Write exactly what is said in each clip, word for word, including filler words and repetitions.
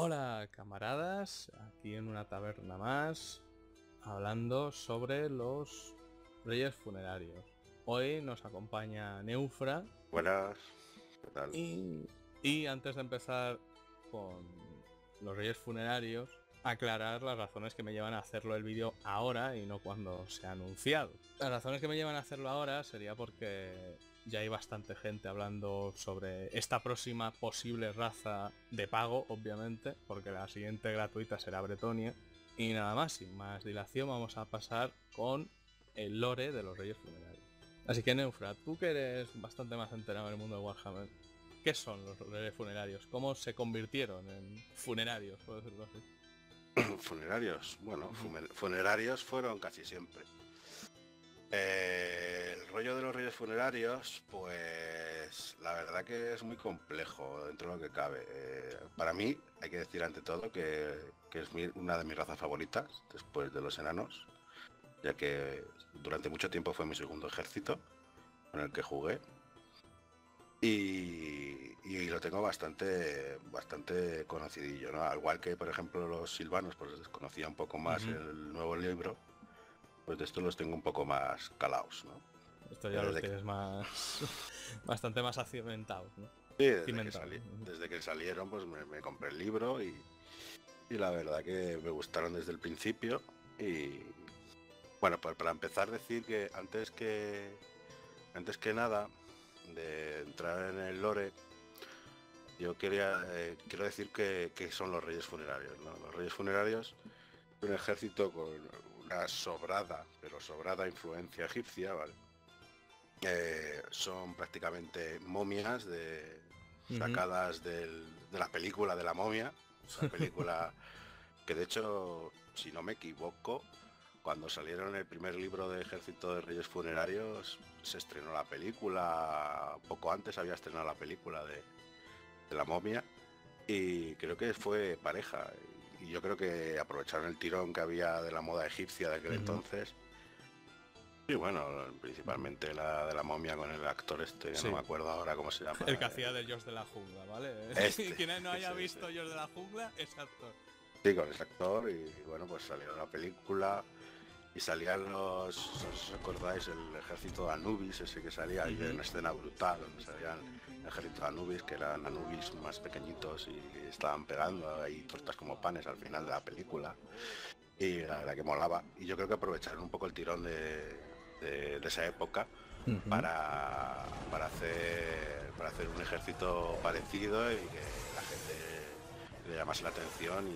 Hola camaradas, aquí en una taberna más, hablando sobre los Reyes Funerarios. Hoy nos acompaña Neufra. Buenas, ¿qué tal? Y, y antes de empezar con los Reyes Funerarios, aclarar las razones que me llevan a hacerlo el vídeo ahora y no cuando se ha anunciado. Las razones que me llevan a hacerlo ahora sería porque ya hay bastante gente hablando sobre esta próxima posible raza de pago, obviamente, porque la siguiente gratuita será Bretonia. Y nada más, sin más dilación, vamos a pasar con el lore de los Reyes Funerarios. Así que Neufra, tú que eres bastante más enterado en el mundo de Warhammer, ¿qué son los Reyes Funerarios? ¿Cómo se convirtieron en funerarios, por decirlo así? Funerarios, bueno, funerarios fueron casi siempre. Eh, el rollo de los Reyes Funerarios, pues la verdad que es muy complejo dentro de lo que cabe. Eh, para mí, hay que decir ante todo que, que es mi, una de mis razas favoritas, después de los enanos, ya que durante mucho tiempo fue mi segundo ejército con el que jugué. Y, y lo tengo bastante bastante conocidillo, ¿no? Al igual que, por ejemplo, los silvanos, pues desconocía un poco más uh-huh. el nuevo libro, pues de estos los tengo un poco más calaos, ¿no? Esto ya los tienes que... más... bastante más acimentados, ¿no? Sí, desde que, sali... uh-huh. desde que salieron, pues me, me compré el libro y, y la verdad que me gustaron desde el principio. Y bueno, pues para empezar, decir que antes que, antes que nada... de entrar en el lore, yo quería eh, quiero decir que, que son los Reyes Funerarios, ¿no? Los Reyes Funerarios, un ejército con una sobrada, pero sobrada influencia egipcia, ¿vale? Eh, son prácticamente momias de, sacadas uh-huh. del, de la película de la momia, esa película que de hecho, si no me equivoco, cuando salieron el primer libro de Ejército de Reyes Funerarios, se estrenó la película, poco antes había estrenado la película de, de la momia, y creo que fue pareja, y yo creo que aprovecharon el tirón que había de la moda egipcia de aquel uh-huh. entonces, y bueno, principalmente la de la momia con el actor este, sí. no me acuerdo ahora cómo se llama. El que hacía de George de la Jungla, ¿vale? Este, quien no haya sí, visto sí. George de la Jungla, es actor. Sí, con ese actor, y bueno, pues salió la película... Y salían los, ¿os acordáis? El ejército de Anubis, ese que salía ahí en una escena brutal, donde salían el ejército de Anubis, que eran Anubis más pequeñitos y estaban pegando ahí tortas como panes al final de la película. Y la verdad que molaba. Y yo creo que aprovecharon un poco el tirón de, de, de esa época uh-huh. para, para, hacer, para hacer un ejército parecido y que la gente le llamase la atención y...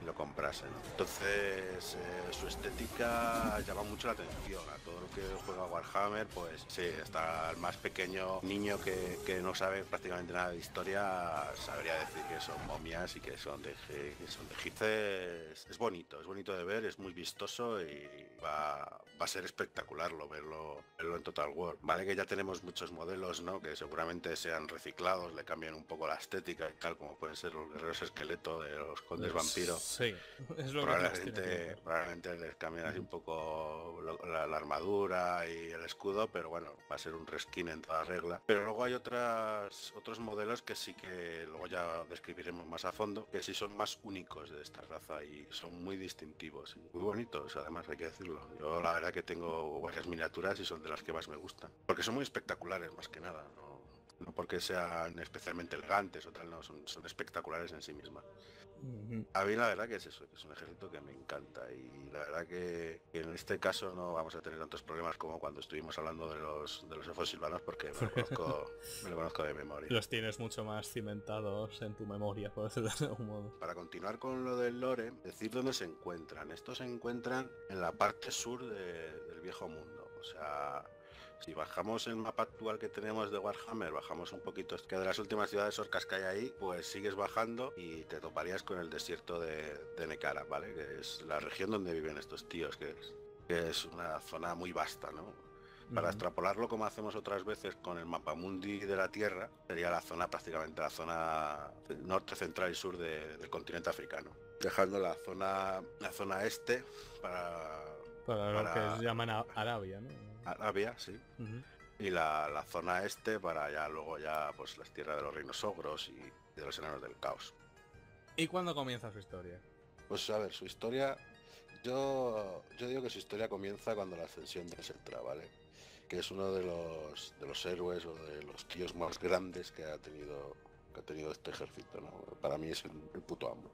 y lo comprasen. Entonces eh, su estética llama mucho la atención a todo lo que juega Warhammer, pues sí, hasta el más pequeño niño que, que no sabe prácticamente nada de historia sabría decir que son momias y que son de, que son de gices. Es bonito, es bonito de ver, es muy vistoso y va, va a ser espectacular lo, verlo, verlo en Total War. Vale que ya tenemos muchos modelos, ¿no? Que seguramente sean reciclados, le cambian un poco la estética y tal, como pueden ser los guerreros esqueleto de los condes vampiros. Sí, es lo probablemente, que tiene que probablemente les cambian así un poco lo, la, la armadura y el escudo, pero bueno, va a ser un reskin en toda regla. Pero luego hay otras otros modelos que sí que luego ya describiremos más a fondo, que sí son más únicos de esta raza y son muy distintivos y muy bonitos, además hay que decirlo. Yo la verdad que tengo varias miniaturas y son de las que más me gustan, porque son muy espectaculares más que nada, no, no porque sean especialmente elegantes o tal, no, son, son espectaculares en sí mismas. A mí la verdad que es eso, que es un ejército que me encanta y la verdad que, que en este caso no vamos a tener tantos problemas como cuando estuvimos hablando de los de los elfos silvanos, porque me lo conozco, me lo conozco de memoria. Los tienes mucho más cimentados en tu memoria, por decirlo de algún modo. Para continuar con lo del lore, decir dónde se encuentran. Estos se encuentran en la parte sur de, del viejo mundo, o sea... Si bajamos el mapa actual que tenemos de Warhammer, bajamos un poquito, que de las últimas ciudades orcas que hay ahí, pues sigues bajando y te toparías con el desierto de, de Necara, ¿vale? Que es la región donde viven estos tíos, que es, que es una zona muy vasta, ¿no? Para uh-huh. extrapolarlo como hacemos otras veces con el mapamundi de la Tierra, sería la zona, prácticamente la zona norte, central y sur de, del continente africano. Dejando la zona, la zona este para... Para, para lo que llaman Arabia, ¿no? Arabia, sí. Uh-huh. Y la, la zona este para ya luego ya pues las tierras de los reinos ogros y de los enanos del caos. ¿Y cuándo comienza su historia? Pues a ver, su historia... Yo, yo digo que su historia comienza cuando la ascensión de Setra, ¿vale? Que es uno de los, de los héroes o de los tíos más grandes que ha tenido que ha tenido este ejército, ¿no? Para mí es el, el puto amo.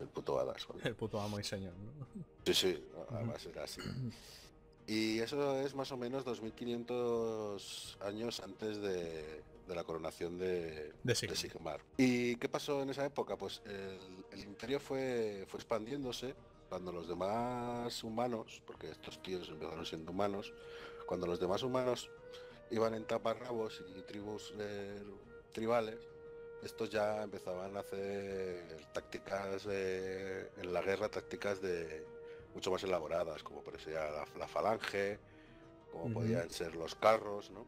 El puto badass, ¿vale? El puto amo y señor, ¿no? Sí, sí, además era así. Y eso es más o menos dos mil quinientos años antes de, de la coronación de, de, Sigmar. de Sigmar. ¿Y qué pasó en esa época? Pues el, el imperio fue, fue expandiéndose cuando los demás humanos, porque estos tíos empezaron siendo humanos, cuando los demás humanos iban en taparrabos y tribus eh, tribales, estos ya empezaban a hacer tácticas eh, en la guerra, tácticas de... mucho más elaboradas, como parecía la, la falange, como uh-huh. podían ser los carros, ¿no?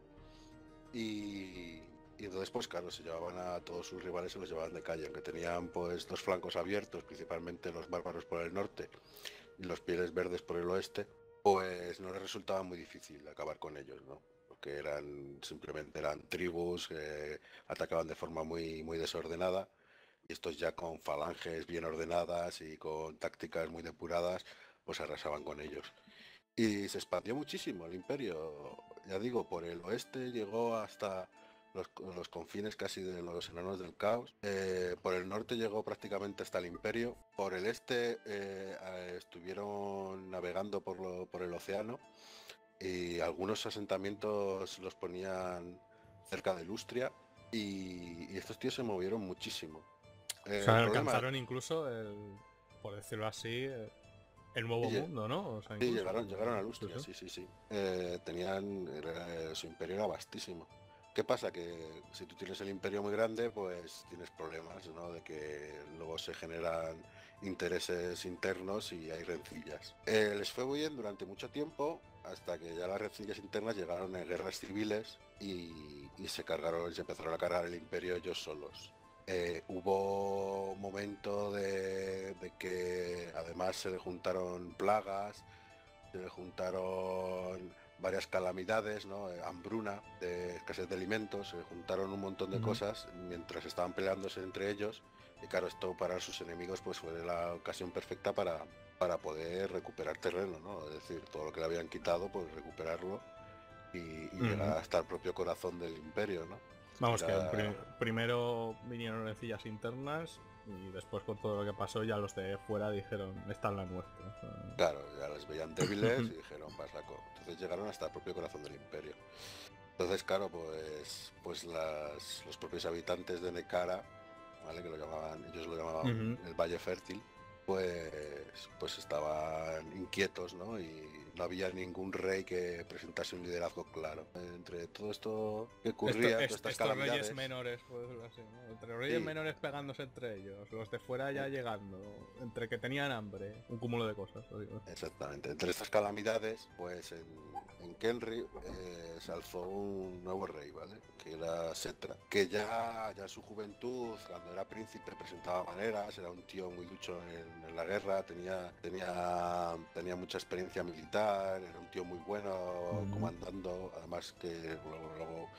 Y, y entonces, pues claro, se llevaban a todos sus rivales, se los llevaban de calle, aunque tenían pues los flancos abiertos, principalmente los bárbaros por el norte y los pieles verdes por el oeste, pues no les resultaba muy difícil acabar con ellos, ¿no? Porque eran, simplemente eran tribus que atacaban de forma muy, muy desordenada, y estos ya con falanges bien ordenadas y con tácticas muy depuradas, pues arrasaban con ellos. Y se expandió muchísimo el imperio, ya digo, por el oeste llegó hasta los, los confines casi de los enanos del caos, eh, por el norte llegó prácticamente hasta el imperio, por el este eh, estuvieron navegando por, lo, por el océano y algunos asentamientos los ponían cerca de Lustria y, y estos tíos se movieron muchísimo. Eh, o sea, alcanzaron problema... incluso, el, por decirlo así... El... El nuevo y, mundo, ¿no? O sea, incluso... Sí, llegaron, llegaron a Lustria, sí, sí, sí. Eh, tenían... Era, su imperio era vastísimo. ¿Qué pasa? Que si tú tienes el imperio muy grande, pues tienes problemas, ¿no? De que luego se generan intereses internos y hay rencillas. Eh, les fue muy bien durante mucho tiempo, hasta que ya las rencillas internas llegaron en guerras civiles y, y se cargaron, se empezaron a cargar el imperio ellos solos. Eh, hubo un momento de, de que además se le juntaron plagas, se le juntaron varias calamidades, ¿no? Eh, hambruna, eh, escasez de alimentos, se le juntaron un montón de mm. cosas mientras estaban peleándose entre ellos y claro, esto para sus enemigos pues fue la ocasión perfecta para, para poder recuperar terreno, ¿no? Es decir, todo lo que le habían quitado, pues recuperarlo y, y mm. llegar hasta el propio corazón del imperio, ¿no? Vamos, Era... que primero vinieron rencillas internas y después con todo lo que pasó ya los de fuera dijeron, esta es la nuestra. O sea... Claro, ya los veían débiles y dijeron, va saco. Entonces llegaron hasta el propio corazón del imperio. Entonces, claro, pues pues las, los propios habitantes de Necara, ¿vale? Que lo llamaban, ellos lo llamaban uh-huh. el Valle Fértil, pues, pues estaban inquietos, ¿no? Y no había ningún rey que presentase un liderazgo claro. Entre todo esto que ocurría, esto, es, todas estas estos reyes menores, pues, así, ¿no? Entre reyes sí. menores pegándose entre ellos, los de fuera ya sí. llegando, entre que tenían hambre, un cúmulo de cosas. Lo digo. Exactamente. Entre estas calamidades, pues en, en Kenry eh, se alzó un nuevo rey, ¿vale? Que era Setra, que ya, ya en su juventud, cuando era príncipe, presentaba maneras, era un tío muy ducho en, en la guerra, tenía, tenía, tenía mucha experiencia militar, era un tío muy bueno mm. comandando, además que luego, luego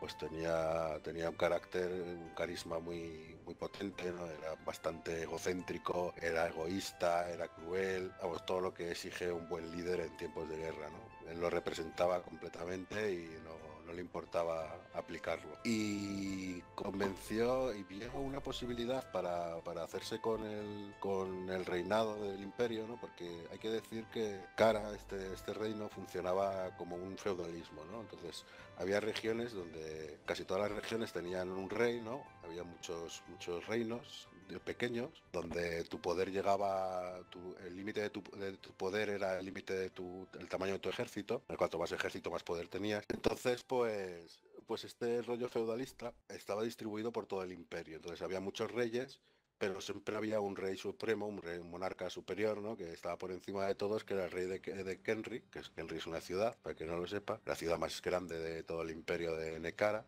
pues tenía tenía un carácter, un carisma muy muy potente, ¿no? Era bastante egocéntrico, era egoísta, era cruel, pues, todo lo que exige un buen líder en tiempos de guerra, ¿no? Él lo representaba completamente y no, no le importaba aplicarlo. Y convenció y vio una posibilidad para, para hacerse con el con el reinado del imperio, ¿no? Porque hay que decir que Cara, este, este reino funcionaba como un feudalismo, ¿no? Entonces había regiones donde casi todas las regiones tenían un reino, había muchos muchos reinos pequeños donde tu poder llegaba, tu, el límite de tu, de tu poder era el límite de tu el tamaño de tu ejército, cuanto más ejército más poder tenías. Entonces pues pues este rollo feudalista estaba distribuido por todo el imperio, entonces había muchos reyes, pero siempre había un rey supremo, un, rey, un monarca superior, ¿no? Que estaba por encima de todos, que era el rey de, de Kenry, que es, Kenry es una ciudad, para que no lo sepa, la ciudad más grande de todo el imperio de Necara.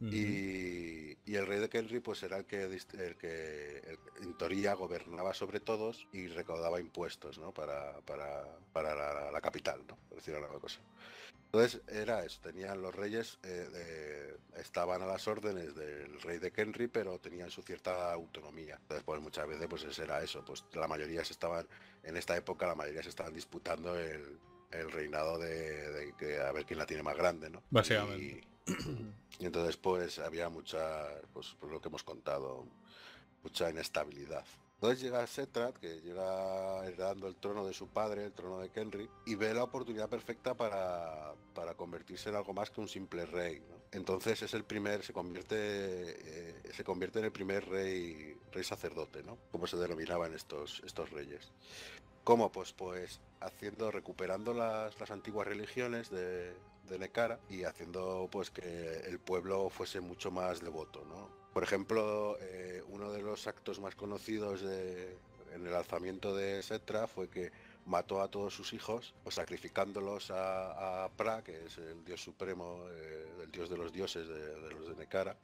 Uh-huh. y, y el rey de Kenry pues era el que, el que el, en teoría gobernaba sobre todos y recaudaba impuestos, ¿no? Para, para, para la, la capital, ¿no? Por decir alguna cosa. Entonces era eso, tenían los reyes, eh, de, estaban a las órdenes del rey de Kenry, pero tenían su cierta autonomía. Entonces, pues muchas veces pues era eso, pues la mayoría se estaban, en esta época la mayoría se estaban disputando el, el reinado de, de, de a ver quién la tiene más grande, ¿no? Básicamente. Y, y entonces pues había mucha, pues por lo que hemos contado, mucha inestabilidad. Entonces llega Setra, que llega heredando el trono de su padre, el trono de Kenry, y ve la oportunidad perfecta para, para convertirse en algo más que un simple rey, ¿no? Entonces es el primer, se convierte, eh, se convierte en el primer rey, rey sacerdote, ¿no? Como se denominaban estos, estos reyes. ¿Cómo? Pues, pues haciendo, recuperando las, las antiguas religiones de, de Necara y haciendo pues que el pueblo fuese mucho más devoto, ¿no? Por ejemplo, eh, uno de los actos más conocidos de, en el alzamiento de Setra fue que mató a todos sus hijos, pues, sacrificándolos a, a Pra, que es el dios supremo, eh, el dios de los dioses de, de los de Necara,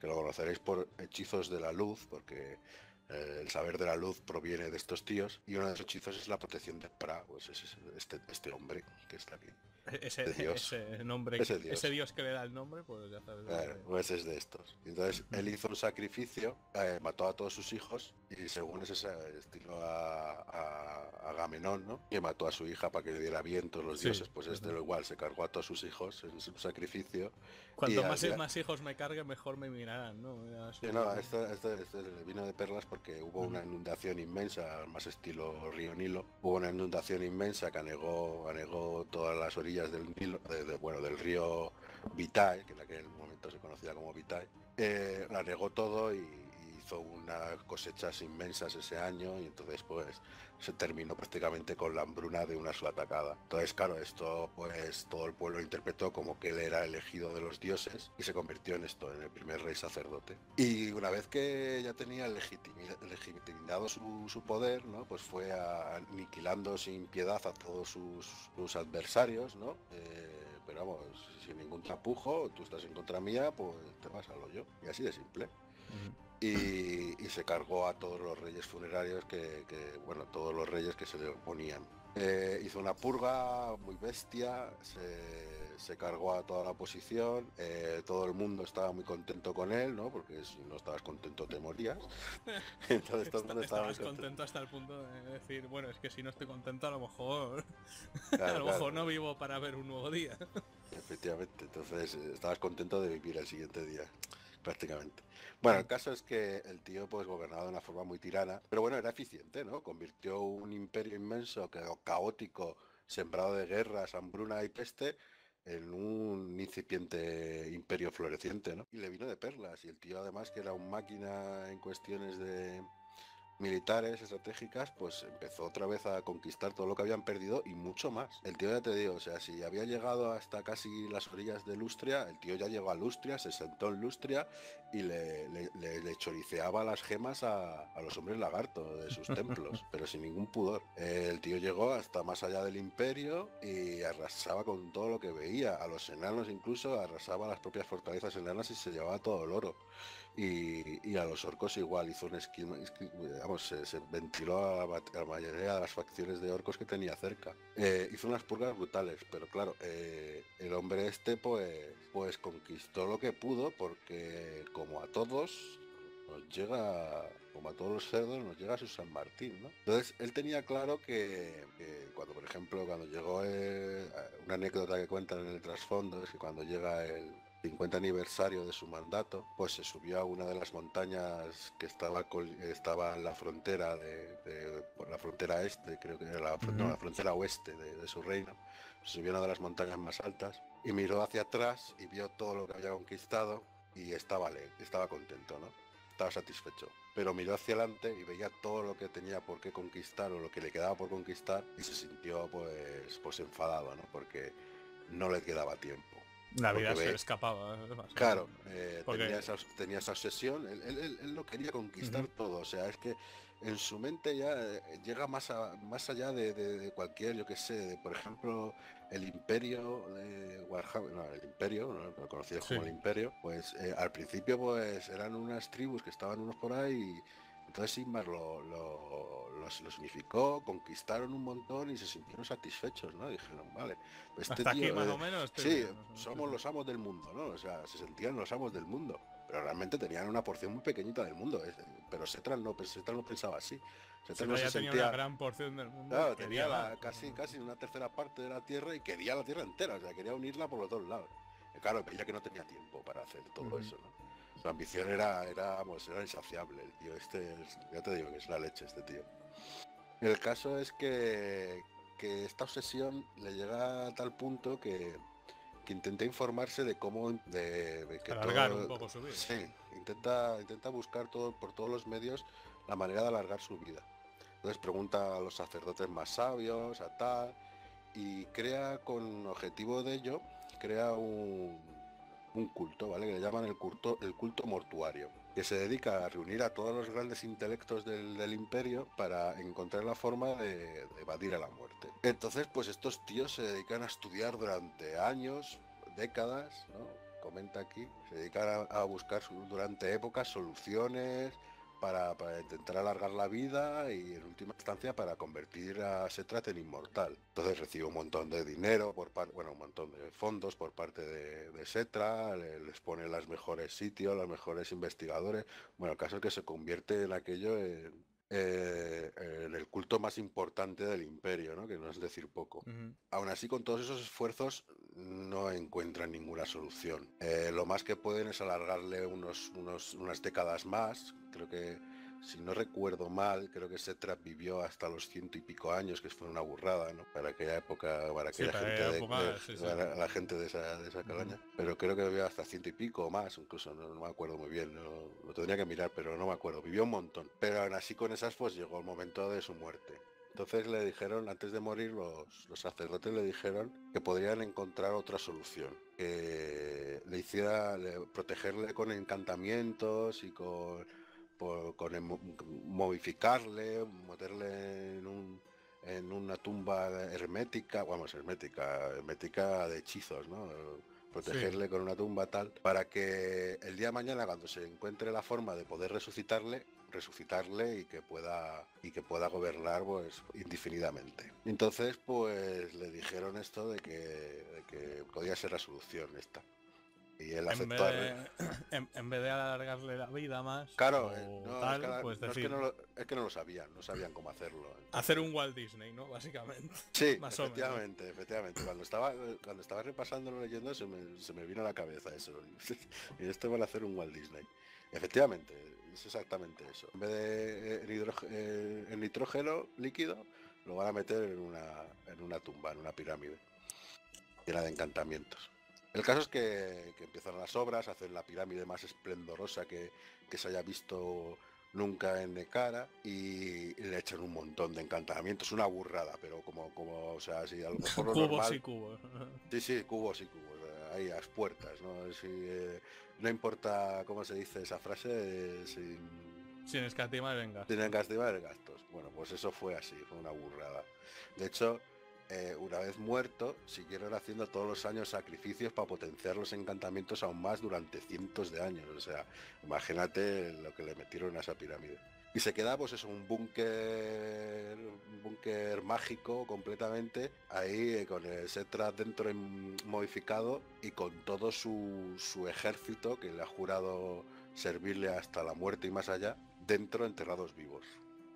que lo conoceréis por hechizos de la luz, porque eh, el saber de la luz proviene de estos tíos, y uno de los hechizos es la protección de Pra, pues es, es, este, este hombre que está aquí. Ese, ese, dios. Ese nombre, ese dios. Ese dios que le da el nombre, pues ya sabes. Claro, pues es de estos. Entonces él hizo un sacrificio, eh, mató a todos sus hijos y según ese estilo a, a, a Agamenón, ¿no? Que mató a su hija para que le diera viento los sí, dioses, pues es de lo igual, se cargó a todos sus hijos en su sacrificio. Cuanto más, a, más hijos me cargue, mejor me mirarán, ¿no? Su... No, esto, esto, esto le vino de perlas porque hubo uh-huh. una inundación inmensa, más estilo Río Nilo. Hubo una inundación inmensa que anegó, anegó todas las orillas del Nilo, de, de, bueno, del río Vitae, que en aquel momento se conocía como Vitae, eh, la negó todo y, y hizo unas cosechas inmensas ese año y entonces pues se terminó prácticamente con la hambruna de una sola atacada. Entonces claro, esto pues todo el pueblo interpretó como que él era elegido de los dioses y se convirtió en esto, en el primer rey sacerdote. Y una vez que ya tenía legitimado su, su poder, ¿no? Pues fue a, aniquilando sin piedad a todos sus, sus adversarios, ¿no? Eh, pero vamos, sin ningún tapujo, tú estás en contra mía, pues te vas a lo yo. Y así de simple. Y, y se cargó a todos los reyes funerarios que, que bueno, todos los reyes que se le oponían. Eh, hizo una purga muy bestia, se, se cargó a toda la oposición, eh, todo el mundo estaba muy contento con él, ¿no? Porque si no estabas contento te morías. Entonces todo el mundo estaba estabas contento. contento hasta el punto de decir, bueno, es que si no estoy contento a lo mejor, claro, a lo mejor claro. no vivo para ver un nuevo día. Efectivamente, entonces estabas contento de vivir el siguiente día. Prácticamente. Bueno, el caso es que el tío pues gobernaba de una forma muy tirana, pero bueno, era eficiente, ¿no? Convirtió un imperio inmenso, caótico, sembrado de guerras, hambruna y peste, en un incipiente imperio floreciente, ¿no? Y le vino de perlas, y el tío además, que era un máquina en cuestiones de militares, estratégicas, pues empezó otra vez a conquistar todo lo que habían perdido y mucho más. El tío, ya te digo, o sea, si había llegado hasta casi las orillas de Lustria, el tío ya llegó a Lustria, se sentó en Lustria y le, le, le, le choriceaba las gemas a, a los hombres lagarto de sus templos, pero sin ningún pudor. El tío llegó hasta más allá del imperio y arrasaba con todo lo que veía, a los enanos incluso, arrasaba las propias fortalezas enanas y se llevaba todo el oro. Y, y a los orcos igual, hizo un esquema, vamos, se, se ventiló a la, a la mayoría de las facciones de orcos que tenía cerca. Eh, hizo unas purgas brutales, pero claro, eh, el hombre este pues, pues conquistó lo que pudo porque como a todos nos llega, como a todos los cerdos, nos llega su San Martín, ¿no? Entonces él tenía claro que, que cuando, por ejemplo, cuando llegó, eh, una anécdota que cuentan en el trasfondo es que cuando llega el cincuenta aniversario de su mandato, pues se subió a una de las montañas que estaba, estaba en la frontera de, de por la frontera este, creo que era la, mm. no, la frontera oeste de, de su reino. Se subió a una de las montañas más altas y miró hacia atrás y vio todo lo que había conquistado y estaba, estaba contento, ¿no? Estaba satisfecho. Pero miró hacia adelante y veía todo lo que tenía por qué conquistar o lo que le quedaba por conquistar y se sintió pues, pues enfadado, ¿no? Porque no le quedaba tiempo. La vida porque se le escapaba. Más claro, eh, porque... tenía, esa, tenía esa obsesión, él, él, él, él lo quería conquistar uh-huh. todo, o sea, es que en su mente ya llega más, a, más allá de, de, de cualquier, yo que sé, de, por ejemplo, el imperio de Warhammer, no, el imperio, no, lo conocido sí. como el imperio, pues eh, al principio pues eran unas tribus que estaban unos por ahí y Entonces Sigmar lo, lo, los, los unificó, conquistaron un montón y se sintieron satisfechos, ¿no? Dijeron, vale, pues este hasta tío, aquí más eh, o menos. Este sí, tío, somos los amos del mundo, ¿no? O sea, se sentían los amos del mundo, pero realmente tenían una porción muy pequeñita del mundo. Eh, pero Setra no, Setra no pensaba así. Setra no se sentía... tenía una gran porción del mundo. Claro, tenía la, casi, casi una tercera parte de la Tierra y quería la Tierra entera, o sea, quería unirla por los dos lados. Claro, veía que no tenía tiempo para hacer todo uh-huh. eso, ¿no? Su ambición era, era, vamos, era insaciable, el tío. Este, es, ya te digo que es la leche este tío. El caso es que, que esta obsesión le llega a tal punto que, que intenta informarse de cómo... De, de que alargar todo, un poco su vida. Sí, intenta, intenta buscar todo, por todos los medios la manera de alargar su vida. Entonces pregunta a los sacerdotes más sabios, a tal, y crea con objetivo de ello... crea un, un culto, ¿vale? Que le llaman el culto, el culto mortuario, que se dedica a reunir a todos los grandes intelectos del, del imperio para encontrar la forma de, de evadir a la muerte. Entonces, pues estos tíos se dedican a estudiar durante años, décadas, ¿no? Comenta aquí, se dedican a, a buscar durante épocas soluciones para, para intentar alargar la vida y en última instancia para convertir a Setra en inmortal. Entonces recibe un montón de dinero, por par, bueno, un montón de fondos por parte de, de Setra, le, les pone los mejores sitios, los mejores investigadores. Bueno, el caso es que se convierte en aquello en, eh, en el culto más importante del imperio, ¿no? Que no es decir poco. Uh-huh. Aún así, con todos esos esfuerzos no encuentran ninguna solución. Eh, lo más que pueden es alargarle unos, unos, unas décadas más. Creo que, si no recuerdo mal, creo que Setra vivió hasta los ciento y pico años, que fue una burrada, ¿no? Para aquella época, para aquella sí, gente, para de, época, de, sí, sí. Para la gente de esa, de esa calaña. Mm. Pero creo que vivió hasta ciento y pico o más, incluso, no, no me acuerdo muy bien, no, lo tendría que mirar, pero no me acuerdo. Vivió un montón, pero aún así con esas pues llegó el momento de su muerte. Entonces le dijeron, antes de morir, los, los sacerdotes le dijeron que podrían encontrar otra solución, que le hiciera le, protegerle con encantamientos y con... Por, con el, momificarle, meterle en, un, en una tumba hermética, vamos, hermética, hermética de hechizos, ¿no? Protegerle sí. con una tumba tal, para que el día de mañana, cuando se encuentre la forma de poder resucitarle, resucitarle y que pueda y que pueda gobernar pues indefinidamente. Entonces, pues le dijeron esto de que, de que podía ser la solución esta. Y él aceptó. En, en, en vez de alargarle la vida más. Claro, no, tal, es, que, pues no, decir... es, que no lo, es que no lo sabían, no sabían cómo hacerlo. Entonces. Hacer un Walt Disney, ¿no? Básicamente. Sí, más efectivamente, o menos. efectivamente. Cuando estaba, cuando estaba repasándolo, leyendo, se me, se me vino a la cabeza eso. Y esto van a hacer un Walt Disney. Efectivamente, es exactamente eso. En vez de en, hidro, eh, en nitrógeno líquido, lo van a meter en una, en una tumba, en una pirámide llena de encantamientos. El caso es que, que empiezan las obras, hacen la pirámide más esplendorosa que, que se haya visto nunca en Necara y le echan un montón de encantamientos, una burrada, pero como, como o sea, si a lo mejor lo cubos normal, y cubos. Sí, sí, cubos y cubos, ahí a las puertas, ¿no? Si, eh, no importa cómo se dice esa frase, eh, sin... Sin escatimar en gastos. Sin escatimar gastos. Bueno, pues eso fue así, fue una burrada. De hecho... Eh, una vez muerto, siguieron haciendo todos los años sacrificios para potenciar los encantamientos aún más durante cientos de años. O sea, imagínate lo que le metieron a esa pirámide. Y se queda, pues eso, un búnker, un búnker mágico completamente, ahí eh, con el Setra dentro modificado y con todo su, su ejército que le ha jurado servirle hasta la muerte y más allá, dentro enterrados vivos.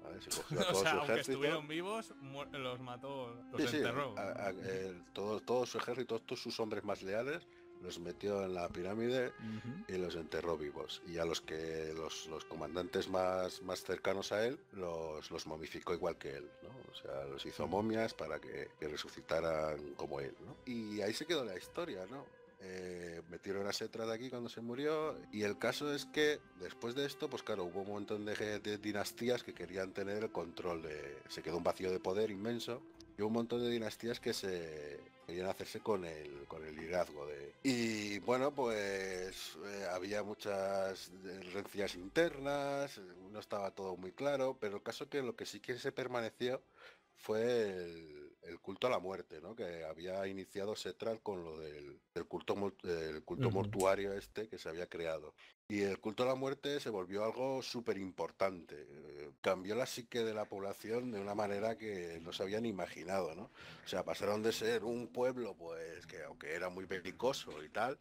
¿Vale? Se cogió a todo o sea, su aunque ejército. Estuvieron vivos, los mató, los sí, sí. enterró. A, a, eh, todo, todo su ejército, todos sus hombres más leales, los metió en la pirámide uh-huh. y los enterró vivos. Y a los que los, los comandantes más, más cercanos a él, los, los momificó igual que él, ¿no? O sea, los hizo momias para que, que resucitaran como él, ¿no? Y ahí se quedó la historia, ¿no? Eh, metieron a Setra de aquí cuando se murió y el caso es que después de esto pues claro hubo un montón de, de dinastías que querían tener el control de, se quedó un vacío de poder inmenso y un montón de dinastías que se querían hacerse con el con el liderazgo de y bueno pues eh, había muchas rencillas internas, no estaba todo muy claro, pero el caso que lo que sí que se permaneció fue el el culto a la muerte, ¿no? Que había iniciado Setra con lo del, del culto, el culto uh-huh. mortuario este que se había creado. Y el culto a la muerte se volvió algo súper importante. Eh, cambió la psique de la población de una manera que no se habían imaginado, ¿no? O sea, pasaron de ser un pueblo, pues, que aunque era muy belicoso y tal,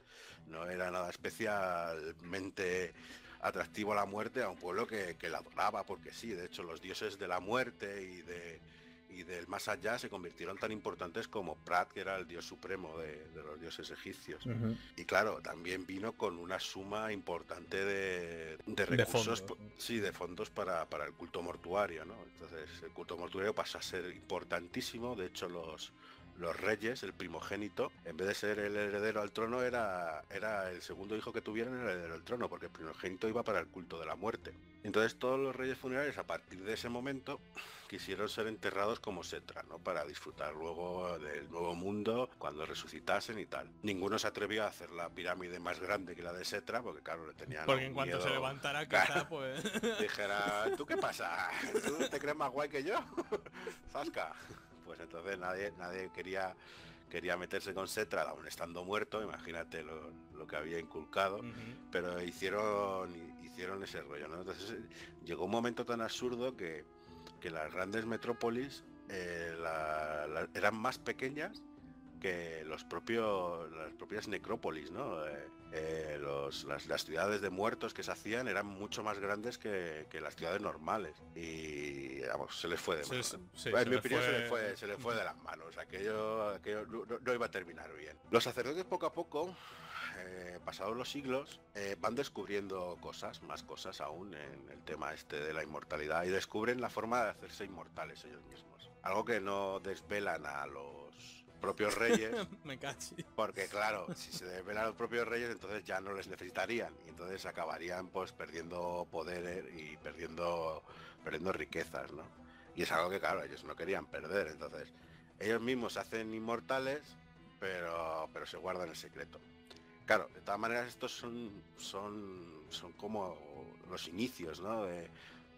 no era nada especialmente atractivo a la muerte, a un pueblo que, que la adoraba, porque sí. De hecho, los dioses de la muerte y de... y del más allá se convirtieron tan importantes como Pra, que era el dios supremo de, de los dioses egipcios. Uh-huh. Y claro, también vino con una suma importante de, de recursos, de fondos. Sí, de fondos para, para el culto mortuario, ¿no? Entonces el culto mortuario pasa a ser importantísimo. De hecho, los, los reyes, el primogénito, en vez de ser el heredero al trono, era, era el segundo hijo que tuvieran el heredero al trono, porque el primogénito iba para el culto de la muerte. Entonces todos los reyes funerarios, a partir de ese momento, quisieron ser enterrados como Setra, ¿no? Para disfrutar luego del nuevo mundo cuando resucitasen y tal. Ninguno se atrevió a hacer la pirámide más grande que la de Setra, porque claro, le tenían Porque en cuanto miedo. se levantara, quizá, claro, pues... dijera, ¿tú qué pasa? ¿Tú te crees más guay que yo? ¡Zasca! Pues entonces nadie, nadie quería... quería meterse con Setra, aún estando muerto, imagínate lo, lo que había inculcado, uh-huh. pero hicieron hicieron ese rollo, ¿no? Entonces llegó un momento tan absurdo que, que las grandes metrópolis eh, la, la, eran más pequeñas que los propios, las propias necrópolis, ¿no? Eh, eh, los, las, las ciudades de muertos que se hacían eran mucho más grandes que, que las ciudades normales. Y, vamos, se les fue de manos. Sí, sí, en mi opinión, fue... se, les fue, se les fue de las manos. Aquello, aquello no, no iba a terminar bien. Los sacerdotes, poco a poco, eh, pasados los siglos, eh, van descubriendo cosas, más cosas aún, en el tema este de la inmortalidad. Y descubren la forma de hacerse inmortales ellos mismos. Algo que no desvelan a los... propios reyes, Me porque claro, si se desvelan los propios reyes, entonces ya no les necesitarían, y entonces acabarían pues perdiendo poder y perdiendo perdiendo riquezas, ¿no? Y es algo que claro, ellos no querían perder, entonces ellos mismos se hacen inmortales, pero pero se guardan el secreto. Claro, de todas maneras estos son son son como los inicios, ¿no? De,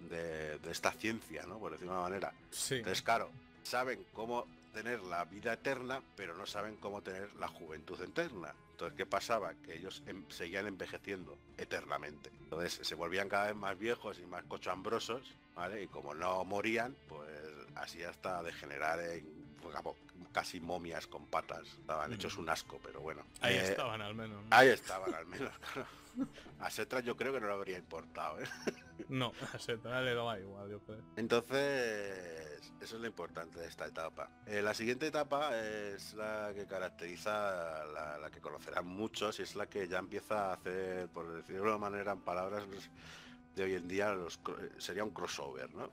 de, de esta ciencia, ¿no? Por decir una manera. Sí. Entonces claro, saben cómo tener la vida eterna, pero no saben cómo tener la juventud eterna. Entonces, ¿qué pasaba? Que ellos en, seguían envejeciendo eternamente. Entonces, se volvían cada vez más viejos y más cochambrosos, ¿vale? Y como no morían, pues así hasta degenerar en como, casi momias con patas. Estaban mm. hechos un asco, pero bueno. Ahí eh, estaban al menos. ¿no? Ahí estaban al menos, claro. A Setra yo creo que no le habría importado, ¿eh? No, a Setra le daba igual, yo creo. Entonces, eso es lo importante de esta etapa. Eh, la siguiente etapa es la que caracteriza, la, la que conocerán muchos, y es la que ya empieza a hacer, por decirlo de una manera, en palabras de hoy en día, los, sería un crossover, ¿no?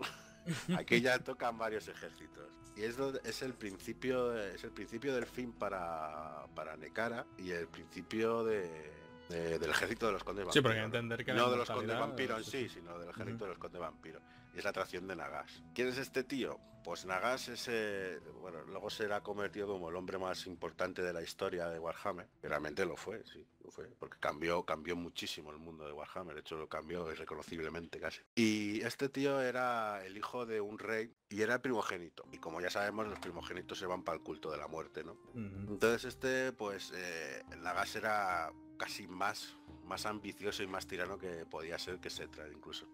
Aquí ya tocan varios ejércitos. Y es, es el principio es el principio del fin para, para Necara, y el principio de... De, del ejército de los condes vampiros. Sí, porque entender que no de los condes vampiros, sí, sí, sino del ejército uh-huh. de los condes vampiros. Y es la atracción de Nagash. ¿Quién es este tío? Pues Nagash es, eh, bueno, luego será convertido como el hombre más importante de la historia de Warhammer. Realmente lo fue, sí, lo fue, porque cambió, cambió muchísimo el mundo de Warhammer. De hecho, lo cambió irreconociblemente casi. Y este tío era el hijo de un rey y era el primogénito. Y como ya sabemos, los primogénitos se van para el culto de la muerte, ¿no? Uh-huh. Entonces este, pues, eh, Nagash era... casi más, más ambicioso y más tirano que podía ser que Setra, incluso.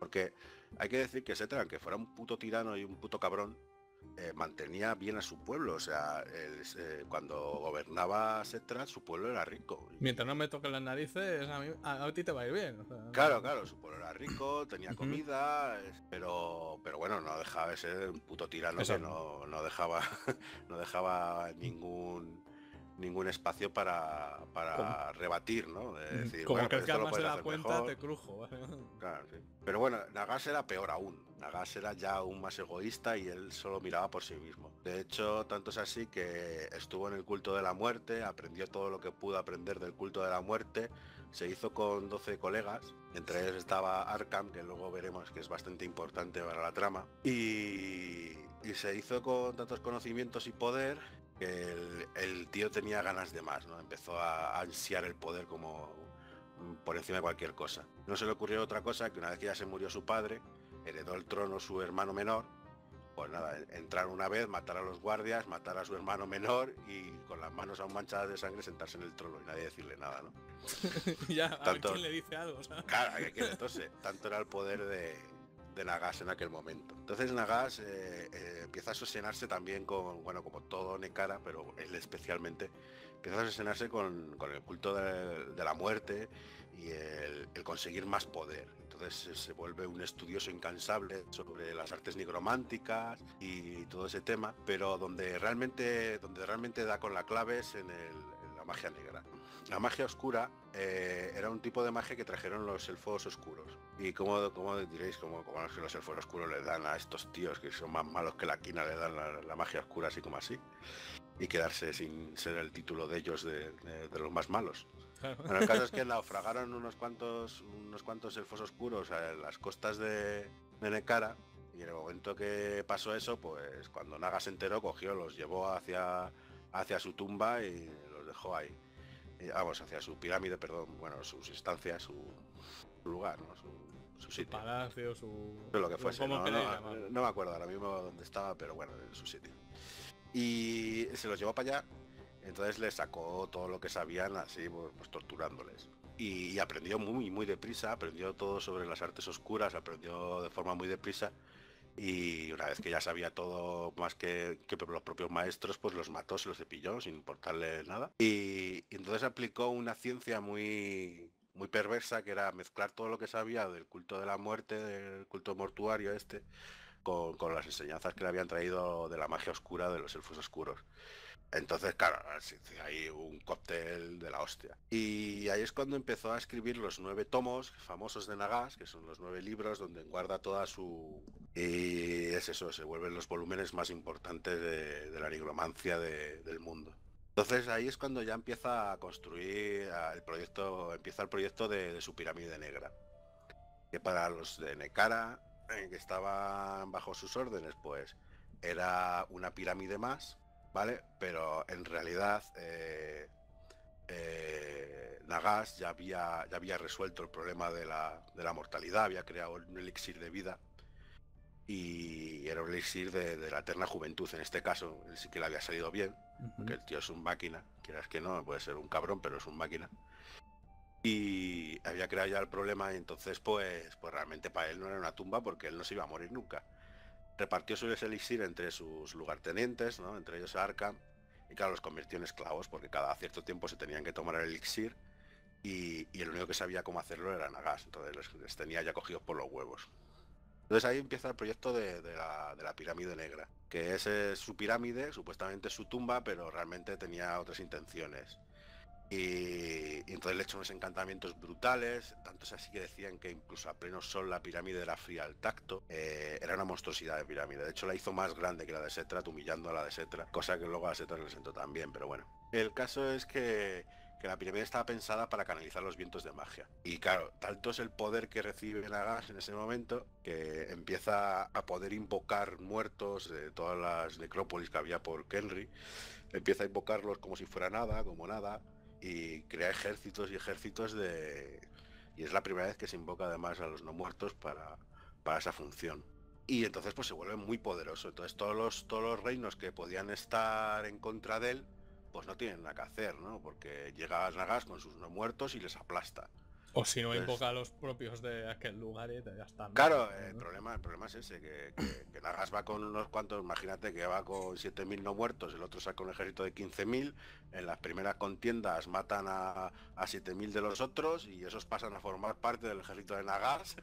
Porque hay que decir que Setra, aunque fuera un puto tirano y un puto cabrón, eh, mantenía bien a su pueblo. O sea, él, eh, cuando gobernaba Setra, su pueblo era rico. Mientras no me toquen las narices, a, mí, a, a ti te va a ir bien. O sea, claro, claro, su pueblo era rico, tenía comida, pero, pero bueno, no dejaba de ser un puto tirano. Eso. Que no, no dejaba, no dejaba ningún... ningún espacio para, para rebatir, ¿no? De decir, como bueno, que el que además se da cuenta mejor. Te crujo. Claro, sí. Pero bueno, Nagash era peor aún. Nagash era ya aún más egoísta y él solo miraba por sí mismo. De hecho, tanto es así que estuvo en el culto de la muerte, aprendió todo lo que pudo aprender del culto de la muerte, se hizo con doce colegas, entre ellos estaba Arkhan, que luego veremos que es bastante importante para la trama, y, y se hizo con tantos conocimientos y poder que el, el tío tenía ganas de más, ¿no? Empezó a ansiar el poder como por encima de cualquier cosa. No se le ocurrió otra cosa que una vez que ya se murió su padre, heredó el trono su hermano menor pues nada, entrar una vez, matar a los guardias, matar a su hermano menor y con las manos aún manchadas de sangre sentarse en el trono y nadie decirle nada, ¿no? Ya, a tanto, ver quién le dice algo, ¿sabes? Claro, que entonces, tanto era el poder de, de Nagash en aquel momento. Entonces Nagash eh, eh, empieza a asociarse también con, bueno, como todo Necara, pero él especialmente, empieza a asociarse con, con el culto de, de la muerte y el, el conseguir más poder. Entonces se vuelve un estudioso incansable sobre las artes nigrománticas y todo ese tema, pero donde realmente, donde realmente da con la clave es en, el, en la magia negra. La magia oscura eh, era un tipo de magia que trajeron los elfos oscuros. Y como, como diréis, como, como los elfos oscuros le dan a estos tíos que son más malos que la quina, le dan la, la magia oscura así como así, y quedarse sin ser el título de ellos de, de, de los más malos. Claro. Bueno, el caso es que naufragaron unos cuantos unos cuantos elfos oscuros a las costas de, de Necara, y en el momento que pasó eso, pues cuando Naga se enteró, cogió, los llevó hacia, hacia su tumba y los dejó ahí. Y, vamos, hacia su pirámide, perdón, bueno, sus instancias, su, su lugar, ¿no? Su, su sitio. Su palacio, su... Pero lo que fuese, no, pelea, no, no, no me acuerdo ahora mismo dónde estaba, pero bueno, en su sitio. Y se los llevó para allá, entonces les sacó todo lo que sabían, así pues torturándoles. Y aprendió muy, muy deprisa, aprendió todo sobre las artes oscuras, aprendió de forma muy deprisa. Y una vez que ya sabía todo más que, que los propios maestros, pues los mató, se los cepilló sin importarle nada. Y, y entonces aplicó una ciencia muy... muy perversa, que era mezclar todo lo que sabía del culto de la muerte, del culto mortuario este, con, con las enseñanzas que le habían traído de la magia oscura de los elfos oscuros. Entonces, claro, hay un cóctel de la hostia. Y ahí es cuando empezó a escribir los nueve tomos famosos de Nagash, que son los nueve libros donde guarda toda su... Y es eso, se vuelven los volúmenes más importantes de, de la nigromancia de, del mundo. Entonces ahí es cuando ya empieza a construir el proyecto, empieza el proyecto de, de su pirámide negra, que para los de Necara, que estaban bajo sus órdenes, pues era una pirámide más, ¿vale? Pero en realidad eh, eh, Nagash ya había, ya había resuelto el problema de la, de la mortalidad, había creado un elixir de vida. Y era un elixir de, de la eterna juventud. En este caso, él sí que le había salido bien, uh-huh. Porque el tío es un máquina, quieras que no, puede ser un cabrón, pero es un máquina. Y había creado ya el problema, y entonces pues, pues realmente para él no era una tumba, porque él no se iba a morir nunca. Repartió su elixir entre sus lugartenientes, ¿no? Entre ellos a Arkhan, y claro, los convirtió en esclavos, porque cada cierto tiempo se tenían que tomar el elixir, y, y el único que sabía cómo hacerlo era Nagash, entonces les, les tenía ya cogidos por los huevos. Entonces ahí empieza el proyecto de, de, la, de la pirámide negra, que es eh, su pirámide, supuestamente es su tumba, pero realmente tenía otras intenciones. Y, y entonces le echó unos encantamientos brutales, tanto es así que decían que incluso a pleno sol la pirámide era fría al tacto. Eh, era una monstruosidad de pirámide, de hecho la hizo más grande que la de Setra, humillando a la de Setra, cosa que luego a la Setra le sentó también, pero bueno. El caso es que... que la pirámide estaba pensada para canalizar los vientos de magia. Y claro, tanto es el poder que recibe Nagash en ese momento, que empieza a poder invocar muertos de todas las necrópolis que había por Kenry. Empieza a invocarlos como si fuera nada, como nada, y crea ejércitos y ejércitos de... Y es la primera vez que se invoca además a los no muertos para, para esa función. Y entonces pues se vuelve muy poderoso. Entonces todos los, todos los reinos que podían estar en contra de él, pues no tienen nada que hacer, ¿no? Porque llega Nagash con sus no muertos y les aplasta. O si no, entonces, invoca a los propios de aquel lugar y ya está. Claro, ¿no? el, problema, el problema es ese, que, que, que Nagash va con unos cuantos, imagínate que va con siete mil no muertos, el otro saca un ejército de quince mil, en las primeras contiendas matan a, a siete mil de los otros y esos pasan a formar parte del ejército de Nagash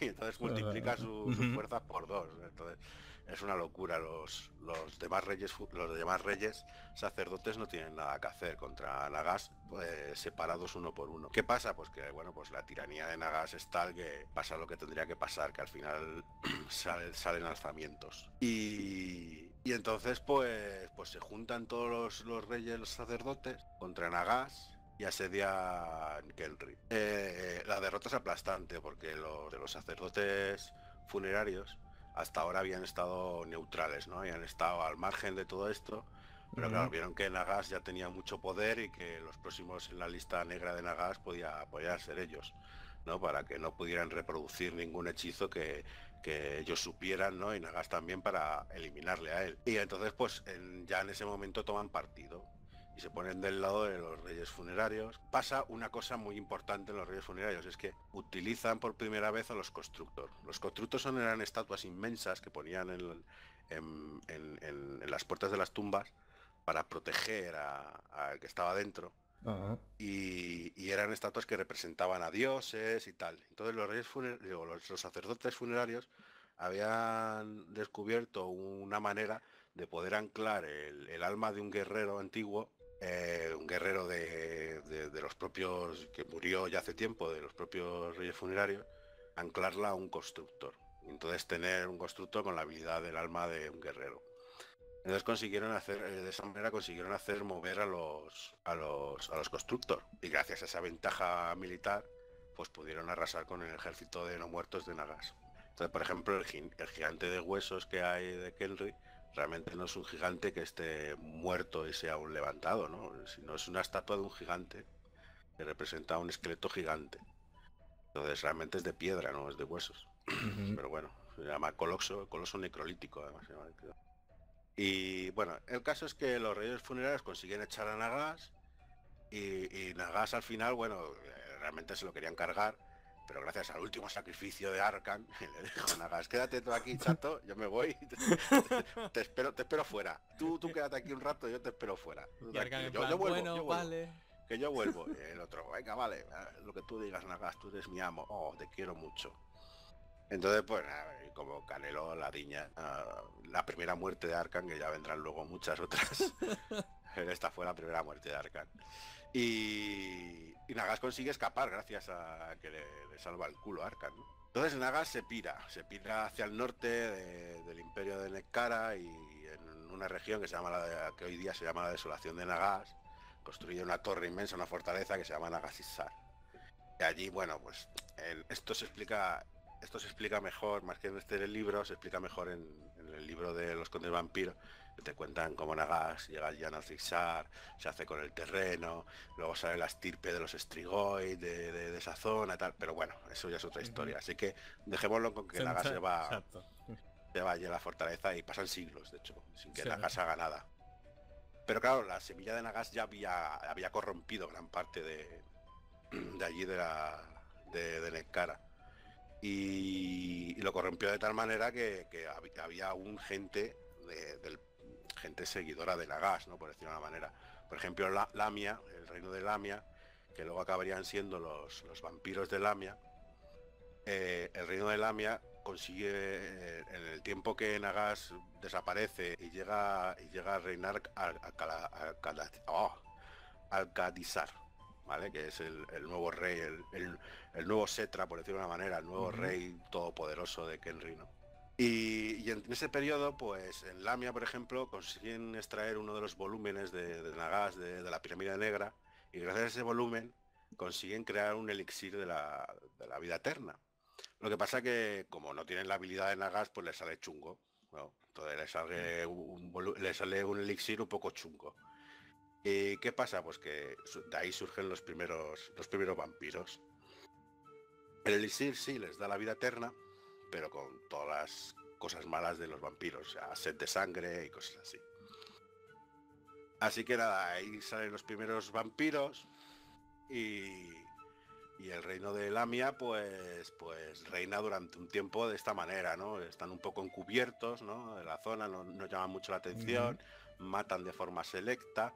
y entonces multiplica su, sus fuerzas por dos. Entonces... es una locura, los, los demás reyes los demás reyes sacerdotes no tienen nada que hacer contra Nagash, pues, separados uno por uno. ¿Qué pasa? Pues que bueno, pues la tiranía de Nagash es tal que pasa lo que tendría que pasar, que al final salen, salen alzamientos. Y, y entonces pues, pues se juntan todos los, los reyes, los sacerdotes, contra Nagash y asedian Kenry. Eh, la derrota es aplastante porque los, los sacerdotes funerarios hasta ahora habían estado neutrales, ¿no? Habían estado al margen de todo esto, pero uh-huh. Claro, vieron que Nagash ya tenía mucho poder y que los próximos en la lista negra de Nagash podía, podía ser ellos, ¿no? Para que no pudieran reproducir ningún hechizo que, que ellos supieran, ¿no? Y Nagash también, para eliminarle a él. Y entonces pues en, ya en ese momento toman partido y se ponen del lado de los Reyes Funerarios. Pasa una cosa muy importante en los Reyes Funerarios, es que utilizan por primera vez a los constructores. Los constructores son, eran estatuas inmensas que ponían en, en, en, en, en las puertas de las tumbas para proteger al que estaba dentro. Uh-huh. y, y eran estatuas que representaban a dioses y tal. Entonces los reyes digo, los, los sacerdotes funerarios habían descubierto una manera de poder anclar el, el alma de un guerrero antiguo, eh, un guerrero de, de, de los propios, que murió ya hace tiempo, de los propios reyes funerarios, anclarla a un constructor. Entonces tener un constructor con la habilidad del alma de un guerrero. Entonces consiguieron hacer, de esa manera consiguieron hacer mover a los a los, a los constructores. Y gracias a esa ventaja militar, pues pudieron arrasar con el ejército de no muertos de Nagash. Entonces, por ejemplo, el, el gigante de huesos que hay de Kenry realmente no es un gigante que esté muerto y sea aún levantado, ¿no? Sino es una estatua de un gigante que representa un esqueleto gigante. Entonces realmente es de piedra, no es de huesos. Uh-huh. Pero bueno, se llama coloso, coloso necrolítico, además se llama. Y bueno, el caso es que los reyes funerarios consiguen echar a Nagash y, y Nagash al final, bueno, realmente se lo querían cargar, pero gracias al último sacrificio de Arkhan, le dijo a Nagash, quédate tú aquí, chato, yo me voy, te, te, te espero te espero fuera. Tú, tú quédate aquí un rato, yo te espero fuera. Y Arkhan en plan, yo, yo vuelvo, bueno, yo vuelvo, vale. Que yo vuelvo. Y el otro, venga, vale, lo que tú digas, Nagash, tú eres mi amo, oh, te quiero mucho. Entonces, pues, como Canelo, la diña, la primera muerte de Arkhan, que ya vendrán luego muchas otras. Esta fue la primera muerte de Arkhan. Y, y Nagash consigue escapar gracias a que le, le salva el culo a Arkhan, ¿no? Entonces Nagash se pira, se pira hacia el norte de, del imperio de Necara y en una región que se llama la, que hoy día se llama la Desolación de Nagash, construye una torre inmensa, una fortaleza que se llama Nagashizzar. Y allí, bueno, pues, el, esto se explica... Esto se explica mejor, más que en este libro, se explica mejor en, en el libro de los condes vampiros, que te cuentan cómo Nagash llega allí a Nagashizzar, se hace con el terreno, luego sale la estirpe de los Strigoi, de, de, de esa zona y tal, pero bueno, eso ya es otra historia, así que dejémoslo con que Nagash se va, Exacto. se va allí a la fortaleza y pasan siglos, de hecho, sin que sí, Nagash haga nada. Pero claro, la semilla de Nagash ya había, había corrompido gran parte de, de allí, de, la, de, de Necara. Y lo corrompió de tal manera que, que había aún gente de, de, gente seguidora de Nagash, ¿no? Por decirlo de una manera. Por ejemplo, la, Lamia, el reino de Lamia, que luego acabarían siendo los, los vampiros de Lamia. Eh, el reino de Lamia consigue, eh, en el tiempo que Nagash desaparece y llega, y llega a reinar al, al, al, oh, Alcadizar, ¿vale? Que es el, el nuevo rey, el, el, el nuevo Setra, por decirlo de una manera, el nuevo uh-huh. rey todopoderoso de Kenry, ¿no? Y, y en ese periodo, pues en Lamia, por ejemplo, consiguen extraer uno de los volúmenes de, de Nagash, de, de la pirámide negra, y gracias a ese volumen consiguen crear un elixir de la, de la vida eterna. Lo que pasa que, como no tienen la habilidad de Nagash, pues les sale chungo, ¿no? Entonces les sale un, les sale un elixir un poco chungo. ¿Y qué pasa? Pues que de ahí surgen los primeros los primeros vampiros. El elixir sí les da la vida eterna, pero con todas las cosas malas de los vampiros, o sea, sed de sangre y cosas así. Así que nada, ahí salen los primeros vampiros y, y el reino de Lamia pues, pues reina durante un tiempo de esta manera, ¿no? Están un poco encubiertos, ¿no? De la zona, no, no llaman mucho la atención, mm-hmm. matan de forma selecta.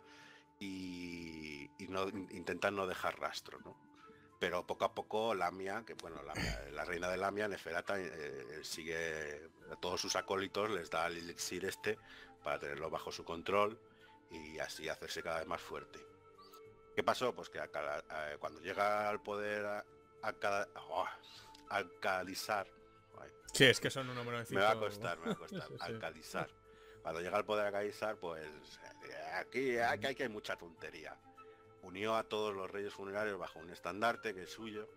Y, y no intentan no dejar rastro, ¿no? Pero poco a poco Lamia, que bueno, Lamia, la reina de Lamia, Neferata, eh, sigue a todos sus acólitos, les da el elixir este para tenerlo bajo su control y así hacerse cada vez más fuerte. ¿Qué pasó? Pues que a, a, cuando llega al poder a, a cada, oh, Alcadizar, ay, sí, es que son un número de cinco, me va a costar, me va a costar, sí, sí. Alcadizar. Cuando llega al poder Alcadizar, pues aquí, aquí, aquí hay mucha tontería. Unió a todos los reyes funerarios bajo un estandarte que es suyo,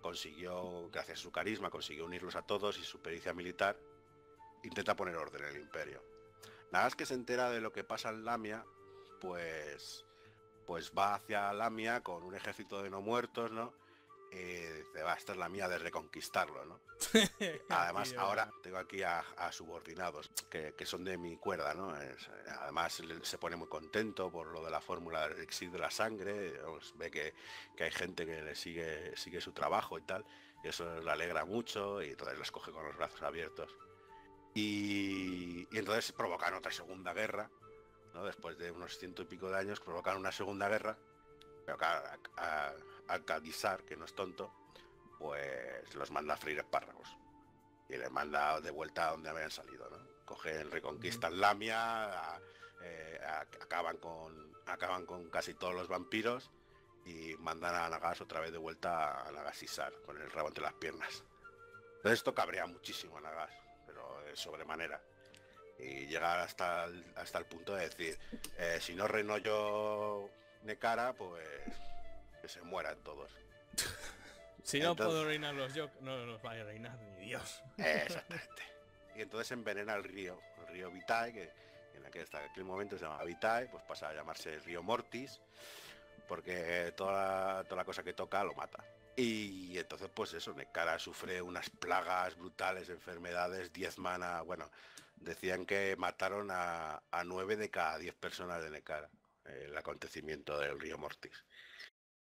consiguió, gracias a su carisma, consiguió unirlos a todos y su pericia militar, intenta poner orden en el imperio. Nagash, que se entera de lo que pasa en Lamia, pues, pues va hacia Lamia con un ejército de no muertos, ¿no? eh, dice, va, esta es la mía de reconquistarlo, ¿no? Además, tío, ahora tengo aquí a, a subordinados que, que son de mi cuerda, ¿no? Es, además, se pone muy contento por lo de la fórmula del elixir de la sangre, pues, ve que, que hay gente que le sigue, sigue su trabajo y tal, y eso le alegra mucho, y entonces los coge con los brazos abiertos. Y, y entonces provocan otra segunda guerra, ¿no? Después de unos ciento y pico de años, provocan una segunda guerra, pero claro, Alcadizar, que no es tonto, pues los manda a freír espárragos y les manda de vuelta a donde habían salido, ¿no? Cogen, reconquistan Lamia, a, eh, a, acaban, con, acaban con casi todos los vampiros y mandan a Nagash otra vez de vuelta a Nagashizzar, con el rabo entre las piernas. Entonces esto cabrea muchísimo a Nagash, pero de sobremanera. Y llega hasta el, hasta el punto de decir, eh, si no reino yo Necara, pues que se mueran todos. Si no entonces, puedo reinarlos yo, no los vaya a reinar ni Dios. Exactamente. Y entonces envenena el río, el río Vitae, que en aquel, hasta aquel momento se llamaba Vitae, pues pasa a llamarse el Río Mortis, porque toda la, toda la cosa que toca lo mata. Y entonces pues eso, Necara sufre unas plagas brutales, enfermedades, diezman a... Bueno, decían que mataron a, a nueve de cada diez personas de Necara, el acontecimiento del Río Mortis.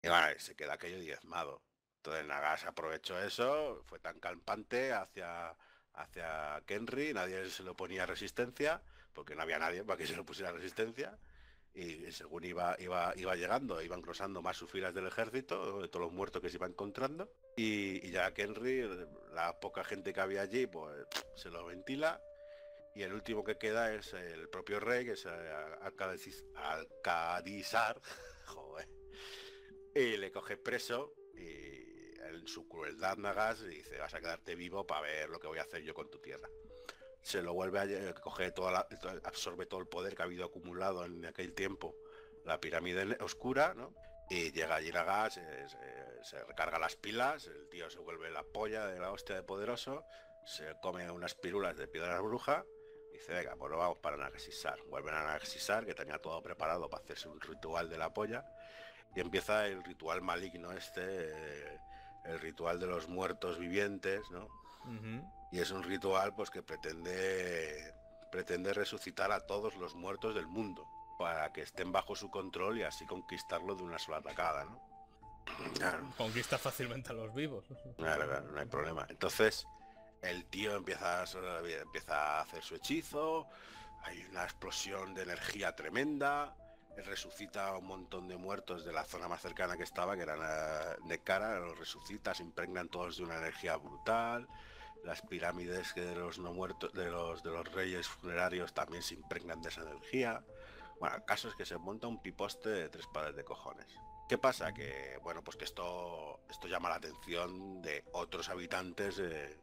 Y bueno, se queda aquello diezmado. Entonces Nagash aprovechó eso, fue tan campante hacia, hacia Kenry, nadie se lo ponía resistencia, porque no había nadie para que se lo pusiera resistencia, y según iba, iba, iba llegando, iban cruzando más sus filas del ejército, de todos los muertos que se iba encontrando, y, y ya Kenry, la poca gente que había allí, pues se lo ventila, y el último que queda es el propio rey, que es Alcadizar, joder, y le coge preso, y en su crueldad Nagash dice, vas a quedarte vivo para ver lo que voy a hacer yo con tu tierra. Se lo vuelve a coger, toda la, absorbe todo el poder que ha habido acumulado en aquel tiempo la pirámide oscura, ¿no? Y llega allí Nagash, se, se, se recarga las pilas, el tío se vuelve la polla de la hostia de poderoso, se come unas pirulas de piedra bruja y dice, venga, pues no vamos para Nagashizzar. Vuelven a Nagashizzar, que tenía todo preparado para hacerse un ritual de la polla, y empieza el ritual maligno este, el ritual de los muertos vivientes, ¿no? Uh-huh. Y es un ritual pues que pretende pretende resucitar a todos los muertos del mundo para que estén bajo su control y así conquistarlo de una sola atacada, ¿no? Conquista fácilmente a los vivos. Claro, claro, no hay problema. Entonces el tío empieza a, empieza a hacer su hechizo, hay una explosión de energía tremenda, resucita a un montón de muertos de la zona más cercana que estaba, que eran Necara, los resucita, se impregnan todos de una energía brutal, las pirámides de los no muertos, de los de los reyes funerarios también se impregnan de esa energía. Bueno, el caso es que se monta un piposte de tres pares de cojones. ¿Qué pasa? Que bueno, pues que esto esto llama la atención de otros habitantes de,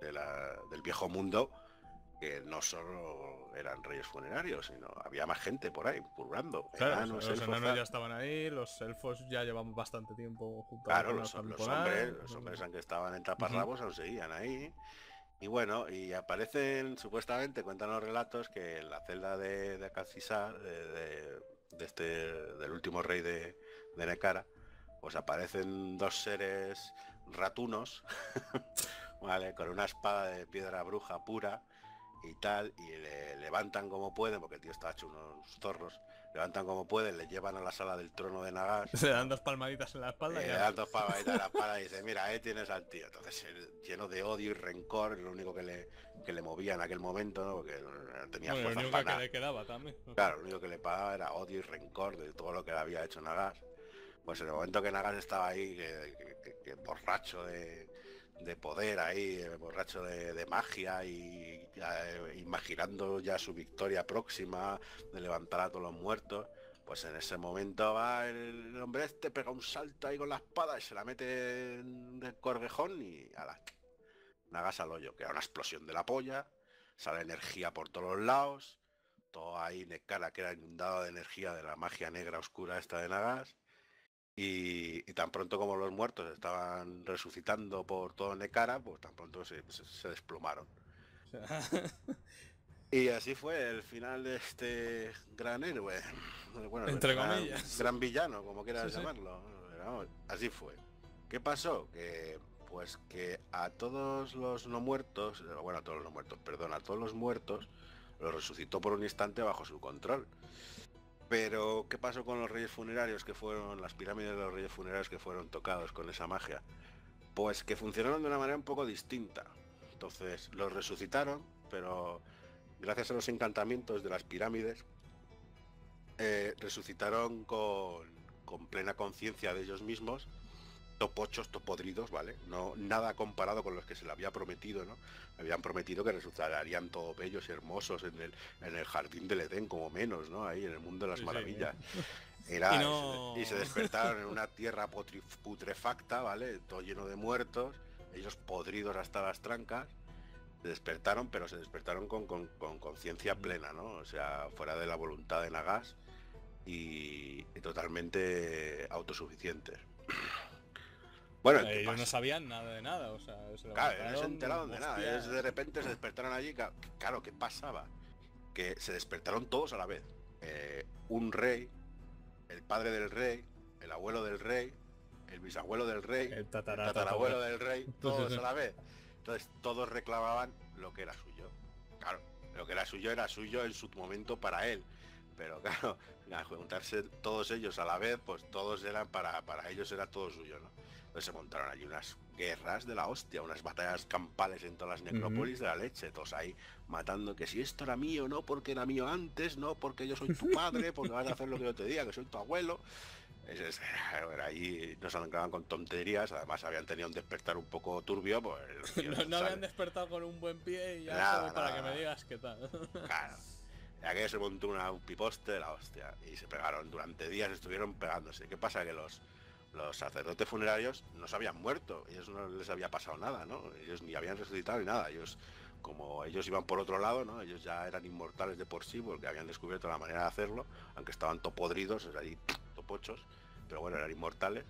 de la, del viejo mundo, que no solo eran reyes funerarios, sino había más gente por ahí, purgando. Claro, enanos, los enanos ya... ya estaban ahí, los elfos ya llevaban bastante tiempo juntos. Claro, los, los, hombres, los hombres aunque estaban en taparrabos, uh-huh, aún seguían ahí. Y bueno, y aparecen, supuestamente, cuentan los relatos, que en la celda de, de Alcadizar, de, de, de este, del último rey de, de Necara, pues aparecen dos seres ratunos, vale, con una espada de piedra bruja pura, y tal, y le levantan como pueden, porque el tío está hecho unos zorros, levantan como pueden, le llevan a la sala del trono de Nagash. Le dan dos palmaditas en la espalda. Eh, y le dan dos palmaditas en la espalda y dice, mira, ahí tienes al tío. Entonces, lleno de odio y rencor, lo único que le, que le movía en aquel momento, ¿no? Porque tenía bueno, fuerza. Lo único para que nada. Le quedaba también. Claro, lo único que le pagaba era odio y rencor de todo lo que le había hecho Nagash. Pues en el momento que Nagash estaba ahí, que, que, que, que borracho de... de poder ahí, borracho de, de magia y eh, imaginando ya su victoria próxima de levantar a todos los muertos, pues en ese momento va el hombre este, pega un salto ahí con la espada y se la mete en el corvejón y ala, Nagash al hoyo, que era una explosión de la polla, sale energía por todos los lados, todo ahí Necara que era inundado de energía de la magia negra oscura esta de Nagash. Y, y tan pronto como los muertos estaban resucitando por todo Necara, pues tan pronto se, se, se desplomaron. Y así fue el final de este gran héroe. Bueno, entre gran, comillas. Gran villano, como quieras sí, llamarlo. Sí. Así fue. ¿Qué pasó? Que pues que a todos los no muertos, bueno, a todos los no muertos, perdón, a todos los muertos, los resucitó por un instante bajo su control. Pero ¿qué pasó con los Reyes Funerarios que fueron, las pirámides de los Reyes Funerarios que fueron tocados con esa magia? Pues que funcionaron de una manera un poco distinta. Entonces los resucitaron, pero gracias a los encantamientos de las pirámides, eh, resucitaron con, con plena conciencia de ellos mismos, topochos, topodridos, ¿vale? No, nada comparado con los que se le había prometido, ¿no? Habían prometido que resultarían todos bellos y hermosos en el, en el jardín del Edén, como menos, ¿no? Ahí en el mundo de las sí, maravillas. Sí, sí. Era, y, no... y se despertaron en una tierra putrefacta, ¿vale? Todo lleno de muertos, ellos podridos hasta las trancas. Se despertaron, pero se despertaron con conciencia con, con plena, ¿no? O sea, fuera de la voluntad de Nagash y, y totalmente autosuficientes. Bueno, o sea, ellos pasa? no sabían nada de nada, o sea, se lo claro, no se enteraron de nada, ellos de repente se despertaron allí, claro, ¿qué pasaba? Que se despertaron todos a la vez, eh, un rey, el padre del rey, el abuelo del rey, el bisabuelo del rey, el, tatarata, el tatarabuelo del rey, todos a la vez, entonces todos reclamaban lo que era suyo, claro, lo que era suyo era suyo en su momento para él. Pero claro, al juntarse todos ellos a la vez, pues todos eran para, para ellos era todo suyo, ¿no? Entonces se montaron allí unas guerras de la hostia, unas batallas campales en todas las necrópolis de la leche, todos ahí matando que si esto era mío, no porque era mío antes, no porque yo soy tu padre, porque vas a hacer lo que yo te diga, que soy tu abuelo. Entonces, era ahí nos andaban con tonterías, además habían tenido un despertar un poco turbio, pues no, no, no habían despertado con un buen pie y ya nada, nada, para nada, que nada. me digas qué tal. Claro. Aquello se montó una, un piposte de la hostia y se pegaron durante días, estuvieron pegándose. ¿Qué pasa? Que los, los sacerdotes funerarios no se habían muerto, ellos no les había pasado nada, ¿no? Ellos ni habían resucitado ni nada, ellos como ellos iban por otro lado, ¿no? Ellos ya eran inmortales de por sí porque habían descubierto la manera de hacerlo, aunque estaban topodridos, o sea, allí topochos, pero bueno, eran inmortales.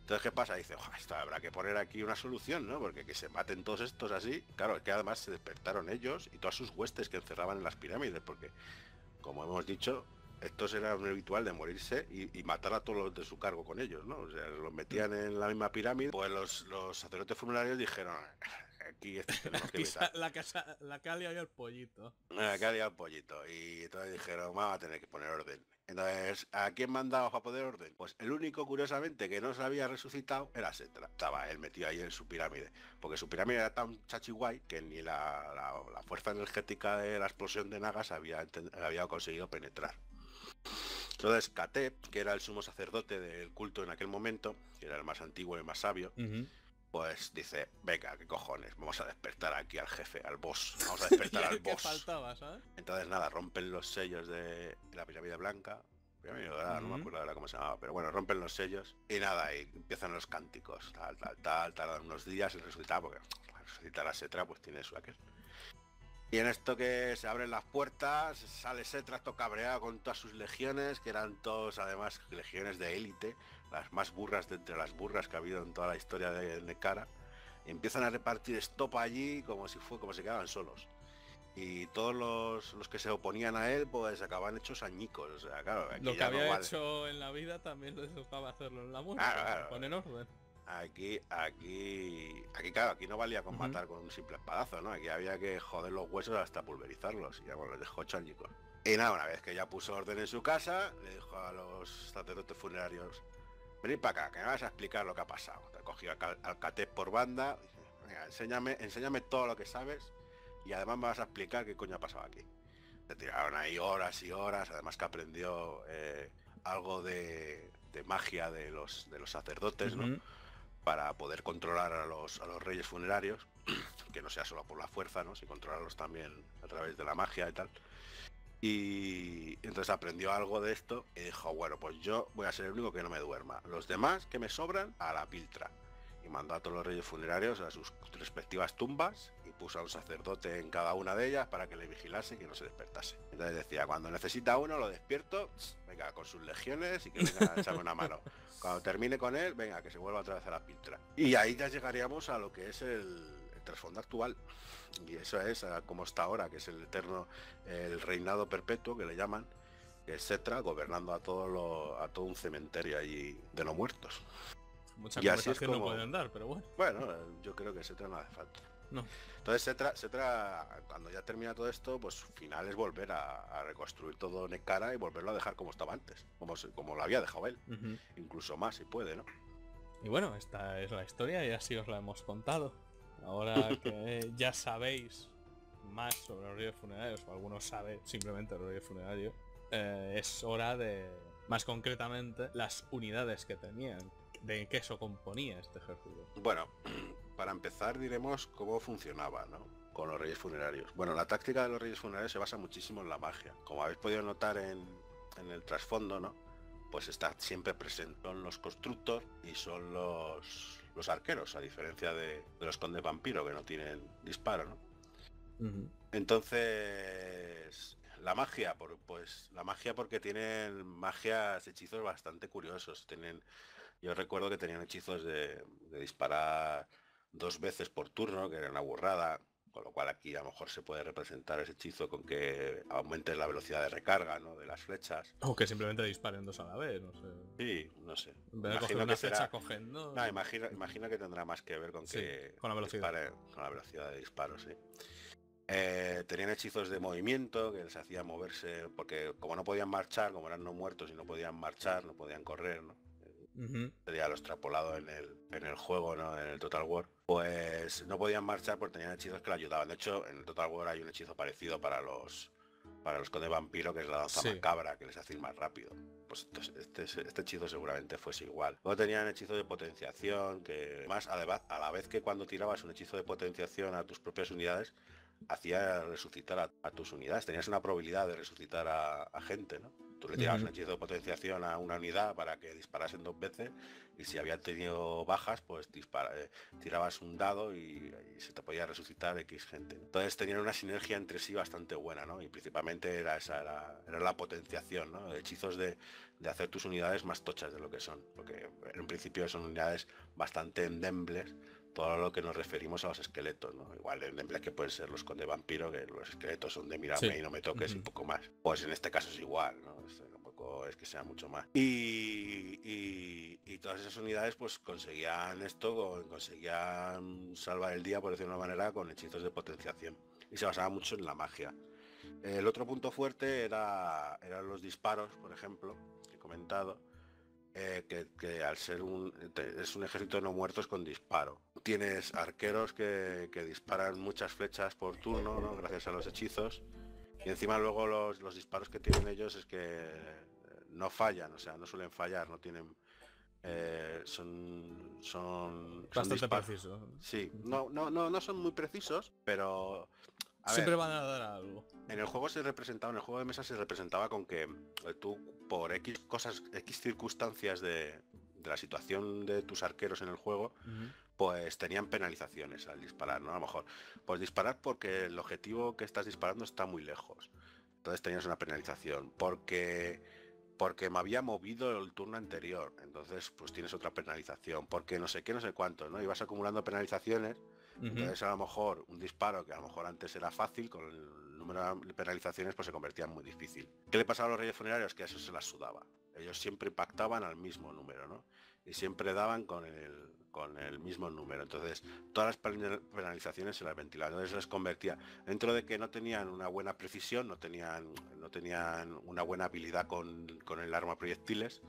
Entonces, ¿qué pasa? Dice, esto habrá que poner aquí una solución, ¿no? Porque que se maten todos estos así. Claro, es que además se despertaron ellos y todas sus huestes que encerraban en las pirámides, porque, como hemos dicho, estos era un habitual de morirse y, y matar a todos los de su cargo con ellos, ¿no? O sea, los metían en la misma pirámide. Pues los, los sacerdotes funerarios dijeron, aquí estos tenemos que meter. La casa, la calia y el pollito. La calia y el pollito. Y entonces dijeron, vamos a tener que poner orden. Entonces, ¿a quién mandaba para poder orden? Pues el único, curiosamente, que no se había resucitado era Setra. Estaba él metido ahí en su pirámide, porque su pirámide era tan chachiguay que ni la, la, la fuerza energética de la explosión de Nagash había, había conseguido penetrar. Entonces, Khatep, que era el sumo sacerdote del culto en aquel momento, que era el más antiguo y el más sabio, uh-huh. pues dice, venga, qué cojones, vamos a despertar aquí al jefe, al boss, vamos a despertar al boss. Faltaba, ¿sabes? Entonces nada, rompen los sellos de la pirámide blanca, pirámide dorada, uh-huh. no me acuerdo ahora cómo se llamaba, pero bueno, rompen los sellos y nada, y empiezan los cánticos, tal, tal, tal, tardan unos días y resucita, porque resucitar a Setra pues tiene su aquel. Y en esto que se abren las puertas, sale Setra todo cabreado con todas sus legiones, que eran todos además legiones de élite, las más burras de entre las burras que ha habido en toda la historia de Necara. Y empiezan a repartir estopa allí como si fue, como si quedaban solos. Y todos los, los que se oponían a él, pues acababan hechos añicos. O sea, claro, aquí lo que ya había no vale. hecho en la vida también les tocaba hacerlo en la muerte, claro, claro. ponen orden. Aquí, aquí, aquí claro, aquí no valía con matar uh-huh. con un simple espadazo, ¿no? Aquí había que joder los huesos hasta pulverizarlos, y ya bueno, les dejó chañicos. Y nada, una vez que ya puso orden en su casa, le dijo a los sacerdotes funerarios, venid para acá, que me vas a explicar lo que ha pasado. Te cogió al Khatep por banda, y dice, venga, enséñame, enséñame todo lo que sabes, y además me vas a explicar qué coño ha pasado aquí. Se tiraron ahí horas y horas, además que aprendió eh, algo de, de magia de los, de los sacerdotes, uh-huh. ¿no? Para poder controlar a los, a los reyes funerarios, que no sea solo por la fuerza, ¿no? Si controlarlos también a través de la magia y tal. Y entonces aprendió algo de esto y dijo, bueno, pues yo voy a ser el único que no me duerma. Los demás que me sobran, a la piltra. Y mandó a todos los reyes funerarios a sus respectivas tumbas y puso a un sacerdote en cada una de ellas para que le vigilase y que no se despertase. Entonces decía, cuando necesita uno lo despierto, venga, con sus legiones y que venga a echarme una mano. Cuando termine con él, venga, que se vuelva otra vez a la piltra. Y ahí ya llegaríamos a lo que es el, el trasfondo actual. Y eso es como está ahora, que es el eterno, el reinado perpetuo que le llaman, que es Setra, gobernando a todo, lo, a todo un cementerio allí de los muertos. Mucha conversación como... no pueden dar, pero bueno. Bueno, yo creo que Setra no hace falta. No. Entonces Setra, Setra, cuando ya termina todo esto, pues final es volver a, a reconstruir todo Necara y volverlo a dejar como estaba antes, como, como lo había dejado él. Uh-huh. Incluso más si puede, ¿no? Y bueno, esta es la historia y así os la hemos contado. Ahora que ya sabéis más sobre los ríos funerarios, o algunos saben simplemente los ríos funerarios, eh, es hora de, más concretamente, las unidades que tenían, de qué eso componía este ejército. Bueno, para empezar diremos cómo funcionaba, ¿no?, con los reyes funerarios. Bueno, la táctica de los reyes funerarios se basa muchísimo en la magia. Como habéis podido notar en, en el trasfondo, ¿no?, pues está siempre presente. Son los constructos y son los, los arqueros, a diferencia de, de los condes vampiro, que no tienen disparo, ¿no? Uh-huh. Entonces, la magia, por, pues la magia porque tienen magias, hechizos bastante curiosos. Tienen, yo recuerdo que tenían hechizos de, de disparar dos veces por turno, que era una burrada, con lo cual aquí a lo mejor se puede representar ese hechizo con que aumentes la velocidad de recarga, ¿no?, de las flechas. O que simplemente disparen dos a la vez, no sé. Sí, no sé. En vez de coger una flecha, será... cogen, ¿no? No, imagina, imagina que tendrá más que ver con sí, que con la velocidad. Disparen, con la velocidad de disparo, sí. Eh, tenían hechizos de movimiento que les hacía moverse, porque como no podían marchar, como eran no muertos y no podían marchar, no podían correr, ¿no? Uh-huh. Sería lo extrapolado en el, en el juego, ¿no?, en el Total War. Pues no podían marchar porque tenían hechizos que le ayudaban. De hecho, en el Total War hay un hechizo parecido para los para los condes vampiro, que es la danza sí. macabra, que les hace ir más rápido. Pues este, este hechizo seguramente fuese igual. Luego tenían hechizos de potenciación, que más a la vez que cuando tirabas un hechizo de potenciación a tus propias unidades, hacía resucitar a, a tus unidades. Tenías una probabilidad de resucitar a, a gente, ¿no? Tú le tirabas uh-huh. un hechizo de potenciación a una unidad para que disparasen dos veces, y si habían tenido bajas, pues dispara, eh, tirabas un dado y, y se te podía resucitar X gente, ¿no? Entonces tenían una sinergia entre sí bastante buena, ¿no? Y principalmente era esa, era, era la potenciación, ¿no? Hechizos de, de hacer tus unidades más tochas de lo que son, porque en principio son unidades bastante endebles, todo lo que nos referimos a los esqueletos, ¿no? Igual endebles que pueden ser los conde vampiro, que los esqueletos son de mírame sí. y no me toques uh-huh. y poco más. Pues en este caso es igual, ¿no? Tampoco es que sea mucho más. Y, y, y todas esas unidades pues conseguían esto, conseguían salvar el día, por decirlo de una manera, con hechizos de potenciación. Y se basaba mucho en la magia. El otro punto fuerte era, eran los disparos, por ejemplo, que he comentado. Eh, que, que al ser un es un ejército de no muertos con disparo. Tienes arqueros que, que disparan muchas flechas por turno, ¿no?, gracias a los hechizos. Y encima luego los, los disparos que tienen ellos es que no fallan, o sea, no suelen fallar, no tienen... Eh, son, son... Bastante precisos. Sí, no, no, no, no son muy precisos, pero... A Siempre ver, van a dar algo. En el juego se representaba, en el juego de mesa se representaba con que tú, por X cosas, X circunstancias de, de la situación de tus arqueros en el juego, uh-huh. pues tenían penalizaciones al disparar, ¿no? A lo mejor, pues disparar porque el objetivo que estás disparando está muy lejos. Entonces tenías una penalización. Porque, porque me había movido el turno anterior. Entonces, pues tienes otra penalización. Porque no sé qué, no sé cuánto, ¿no? Y vas acumulando penalizaciones. Entonces a lo mejor un disparo que a lo mejor antes era fácil, con el número de penalizaciones pues se convertía en muy difícil. ¿Qué le pasaba a los reyes funerarios? Que a eso se las sudaba. Ellos siempre impactaban al mismo número, ¿no? Y siempre daban con el, con el mismo número. Entonces todas las penalizaciones se las ventilaban. Entonces se les convertía, dentro de que no tenían una buena precisión, no tenían, no tenían una buena habilidad con, con el arma proyectiles,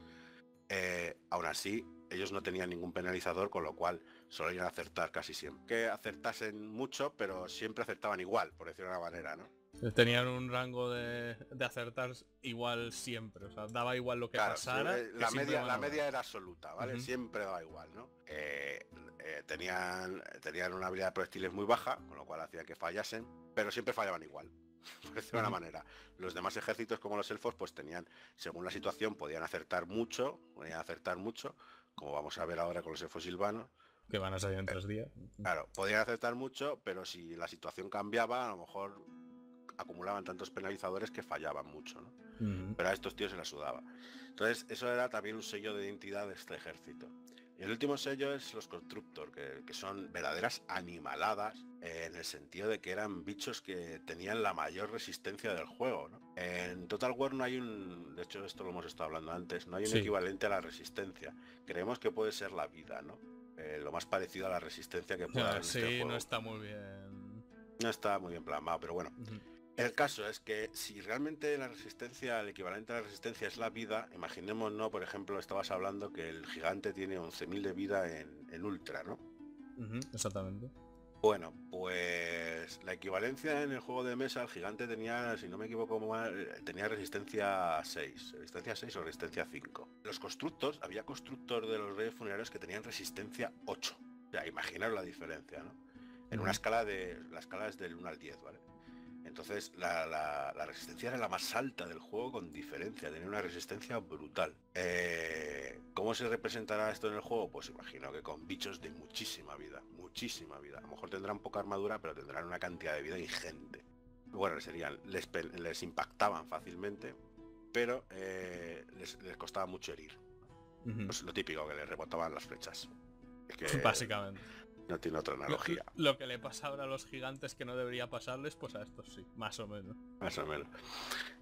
eh, aún así ellos no tenían ningún penalizador, con lo cual solían acertar casi siempre. Que acertasen mucho, pero siempre acertaban igual, por decirlo de una manera, ¿no? Tenían un rango de, de acertar igual siempre, o sea, daba igual lo que claro, pasara. Siempre, que la media, la media era absoluta, ¿vale? Uh-huh. Siempre daba igual, ¿no? Eh, eh, tenían, tenían una habilidad de proyectiles muy baja, con lo cual hacía que fallasen, pero siempre fallaban igual, por decirlo de una manera. Los demás ejércitos, como los elfos, pues tenían, según la situación, podían acertar mucho, podían acertar mucho, como vamos a ver ahora con los elfos silvanos, que van a salir en tres días. Claro, podían acertar mucho, pero si la situación cambiaba, a lo mejor acumulaban tantos penalizadores que fallaban mucho, ¿no? Uh-huh. Pero a estos tíos se la sudaba. Entonces, eso era también un sello de identidad de este ejército. Y Y el último sello es los Constructor, que, que son verdaderas animaladas, eh, en el sentido de que eran bichos que tenían la mayor resistencia del juego, ¿no? En Total War no hay un... De hecho, esto lo hemos estado hablando antes, no hay un sí. equivalente a la resistencia. Creemos que puede ser la vida, ¿no? Eh, lo más parecido a la resistencia que pueda haber en sí, este juego. No está muy bien. No está muy bien plasmado, pero bueno. Uh-huh. El caso es que si realmente la resistencia, el equivalente a la resistencia es la vida, imaginémonos, por ejemplo, estabas hablando que el gigante tiene once mil de vida en, en Ultra, ¿no? Uh-huh, exactamente. Bueno, pues la equivalencia en el juego de mesa, el gigante tenía, si no me equivoco mal, tenía resistencia seis, resistencia seis o resistencia cinco. Los constructos, había constructos de los Reyes Funerarios que tenían resistencia ocho. O sea, imaginaros la diferencia, ¿no? En una escala de, la escala es del uno al diez, ¿vale? Entonces la, la, la resistencia era la más alta del juego con diferencia, tenía una resistencia brutal. Eh, ¿Cómo se representará esto en el juego? Pues imagino que con bichos de muchísima vida, muchísima vida. A lo mejor tendrán poca armadura, pero tendrán una cantidad de vida ingente. Bueno, serían, les, les impactaban fácilmente, pero eh, les, les costaba mucho herir. Uh-huh. Pues lo típico, que les rebotaban las flechas. Es que... Básicamente. No tiene otra analogía. Lo, lo que le pasa ahora a los gigantes que no debería pasarles, pues a estos sí, más o menos. Más o menos.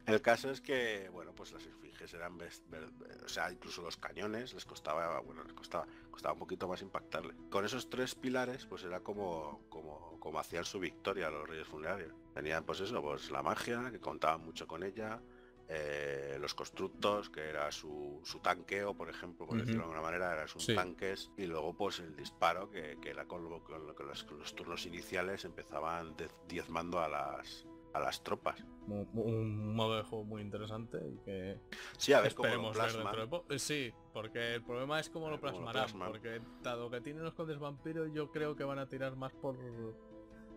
El caso es que, bueno, pues las esfinges eran, o sea, incluso los cañones les costaba, bueno, les costaba, costaba un poquito más impactarle. Con esos tres pilares, pues era como, como, como hacían su victoria los Reyes Funerarios. Tenían, pues eso, pues la magia, que contaban mucho con ella. Eh, los constructos, que era su, su tanqueo, por ejemplo, por uh-huh. decirlo de alguna manera, eran sus sí. tanques, y luego pues el disparo, que, que era con lo, con lo que los, los turnos iniciales empezaban diezmando a las a las tropas. Un, un modo de juego muy interesante y que sí, a ver esperemos cómo lo ver dentro de... Sí, porque el problema es cómo lo plasmarán, cómo lo porque dado que tienen los condes vampiro, yo creo que van a tirar más por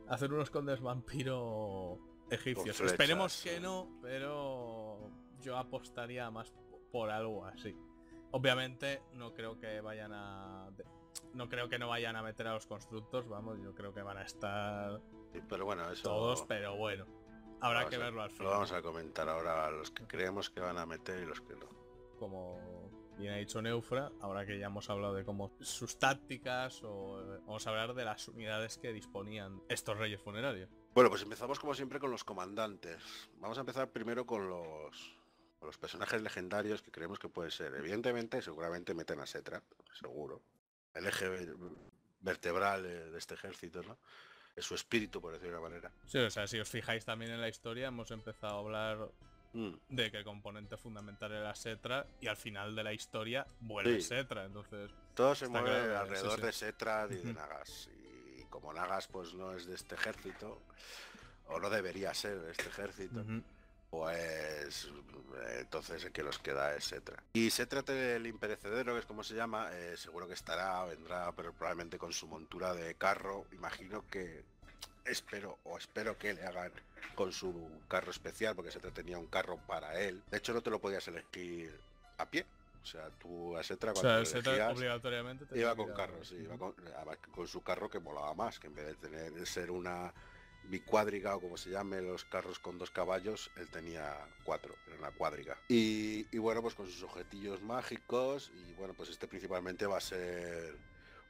hacer unos condes vampiro... egipcios. Flechas, esperemos que no, pero yo apostaría más por algo así. Obviamente no creo que vayan a... No creo que no vayan a meter a los constructos, vamos, yo creo que van a estar sí, pero bueno, eso... todos, pero bueno. Habrá vamos que verlo al final. Lo vamos a comentar ahora a los que creemos que van a meter y los que no. Como bien ha dicho Neufra, ahora que ya hemos hablado de cómo sus tácticas, o vamos a hablar de las unidades que disponían estos Reyes Funerarios. Bueno, pues empezamos como siempre con los comandantes. Vamos a empezar primero con los, con los personajes legendarios que creemos que puede ser. Evidentemente, seguramente meten a Setra, seguro. El eje vertebral de este ejército, ¿no? Es su espíritu, por decirlo de una manera. Sí, o sea, si os fijáis también en la historia, hemos empezado a hablar mm. de que el componente fundamental era Setra, y al final de la historia vuelve sí. Setra, entonces... Todo se mueve claro, alrededor sí, sí. de Setra y de Nagash. Como Nagash pues no es de este ejército, o no debería ser de este ejército, uh-huh. pues entonces el que los queda es Setra. Y Setra el imperecedero, que es como se llama, eh, seguro que estará, vendrá, pero probablemente con su montura de carro. Imagino que, espero, o espero que le hagan con su carro especial, porque Setra tenía un carro para él. De hecho no te lo podías elegir a pie. O sea, tú a Setra cuando o sea, te elegías, obligatoriamente te iba con carro, sí, iba con, con su carro que molaba más, que en vez de tener de ser una bicuádriga o como se llame, los carros con dos caballos, él tenía cuatro, era una cuádriga. Y, y bueno, pues con sus objetillos mágicos, y bueno, pues este principalmente va a ser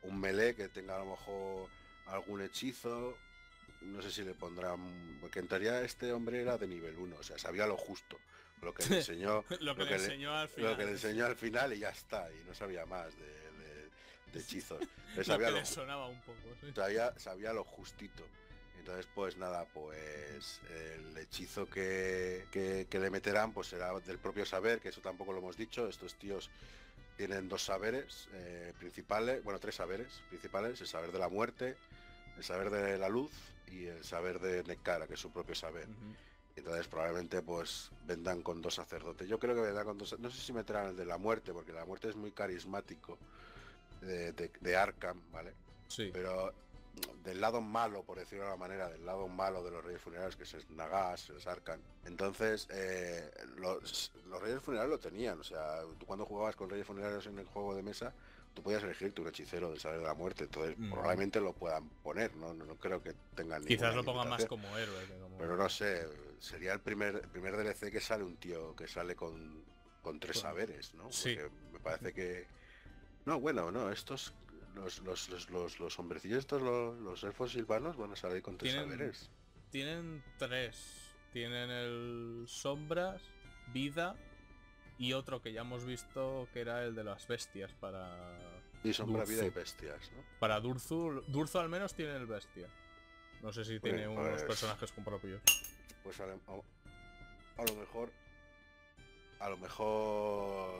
un melee que tenga a lo mejor algún hechizo, no sé si le pondrán, porque en teoría este hombre era de nivel uno, o sea, sabía lo justo. Lo que le enseñó, lo que lo le enseñó le, al final. Lo que le enseñó al final y ya está, y no sabía más de, de, de hechizos. Lo sabía que lo, le sonaba un poco. Sí. Sabía, sabía lo justito. Entonces, pues nada, pues el hechizo que, que, que le meterán pues será del propio saber, que eso tampoco lo hemos dicho. Estos tíos tienen dos saberes eh, principales, bueno, tres saberes principales, el saber de la muerte, el saber de la luz y el saber de Necara, que es su propio saber. Uh-huh. Entonces probablemente pues vendan con dos sacerdotes. Yo creo que vendrán con dos... No sé si meterán el de la muerte, porque la muerte es muy carismático de, de, de Arkhan, ¿vale? Sí. Pero del lado malo, por decirlo de alguna manera, del lado malo de los Reyes Funerarios, que es Nagash, es Arkhan. Entonces, eh, los, los Reyes Funerarios lo tenían. O sea, tú cuando jugabas con Reyes Funerarios en el juego de mesa, tú podías elegir tu hechicero del saber de la muerte. Entonces mm. probablemente lo puedan poner, ¿no? No, no creo que tengan... Quizás lo pongan más como héroe. Que como... Pero no sé, sería el primer el primer D L C que sale un tío que sale con, con tres saberes, ¿no? Sí. Porque me parece que, No, bueno, no, estos... Los, los, los, los, los hombrecillos estos, los, los elfos silvanos, van a salir con tres tienen, saberes. Tienen tres. Tienen el... Sombras, Vida... Y otro que ya hemos visto que era el de las bestias para... Y sombra, vida y bestias, ¿no? Para Durzu, Durzu al menos tiene el bestia. No sé si tiene pues, unos personajes con propios. Pues a, a, a lo mejor... A lo mejor...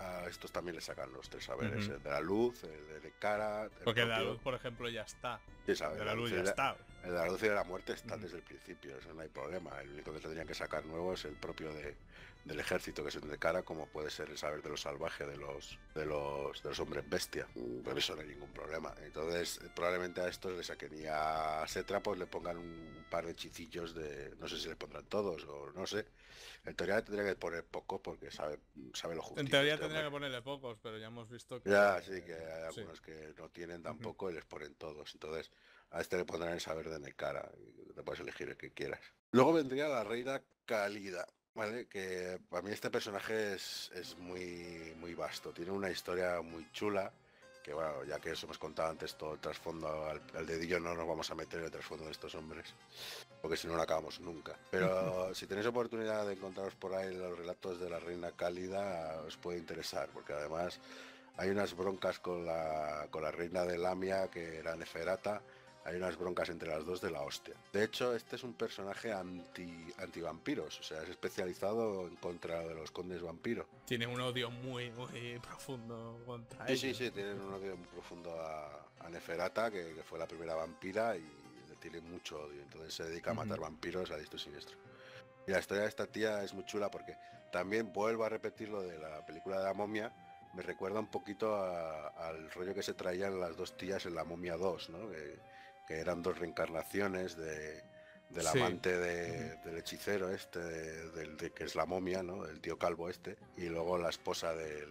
A estos también le sacan los tres saberes. Uh-huh. El de la luz, el de Necara... Porque el de la luz, por ejemplo, ya está. Sí, sabe, el de la, la luz ya la, está. El de la luz y de la muerte está uh-huh. desde el principio, eso no hay problema. El único que tendrían que sacar nuevo es el propio de... del ejército, que es el de cara, como puede ser el saber de los salvajes, de los de los de los hombres bestia. Por eso no hay ningún problema. Entonces probablemente a estos le saquería a Setra, pues le pongan un par de hechicillos de, no sé si les pondrán todos o no sé. En teoría tendría que poner pocos porque sabe sabe lo justo. En teoría este tendría hombre. que ponerle pocos, pero ya hemos visto que ya sí que hay algunos sí. que no tienen tampoco uh-huh. y les ponen todos. Entonces a este le pondrán el saber de Necara y te puedes elegir el que quieras. Luego vendría la reina Khalida. Vale, que para mí este personaje es, es muy, muy vasto, tiene una historia muy chula, que bueno, ya que os hemos contado antes todo el trasfondo al, al dedillo, no nos vamos a meter en el trasfondo de estos hombres, porque si no lo acabamos nunca. Pero si tenéis oportunidad de encontraros por ahí los relatos de la reina Khalida, os puede interesar, porque además hay unas broncas con la, con la reina de Lamia, que era Neferata. Hay unas broncas entre las dos de la hostia. De hecho, este es un personaje anti antivampiros, o sea, es especializado en contra de los condes vampiros. Tiene un odio muy, muy profundo contra ellos. Sí, sí, sí, tienen un odio muy profundo a, a Neferata, que, que fue la primera vampira y le tiene mucho odio. Entonces se dedica a matar uh-huh. vampiros a diestro y siniestro. Y la historia de esta tía es muy chula porque también vuelvo a repetir lo de la película de la momia. Me recuerda un poquito a, al rollo que se traían las dos tías en la momia dos, ¿no? Que, que eran dos reencarnaciones de, del sí. amante de, del hechicero este, de, de, de, que es la momia, ¿no? El tío calvo este, y luego la esposa del,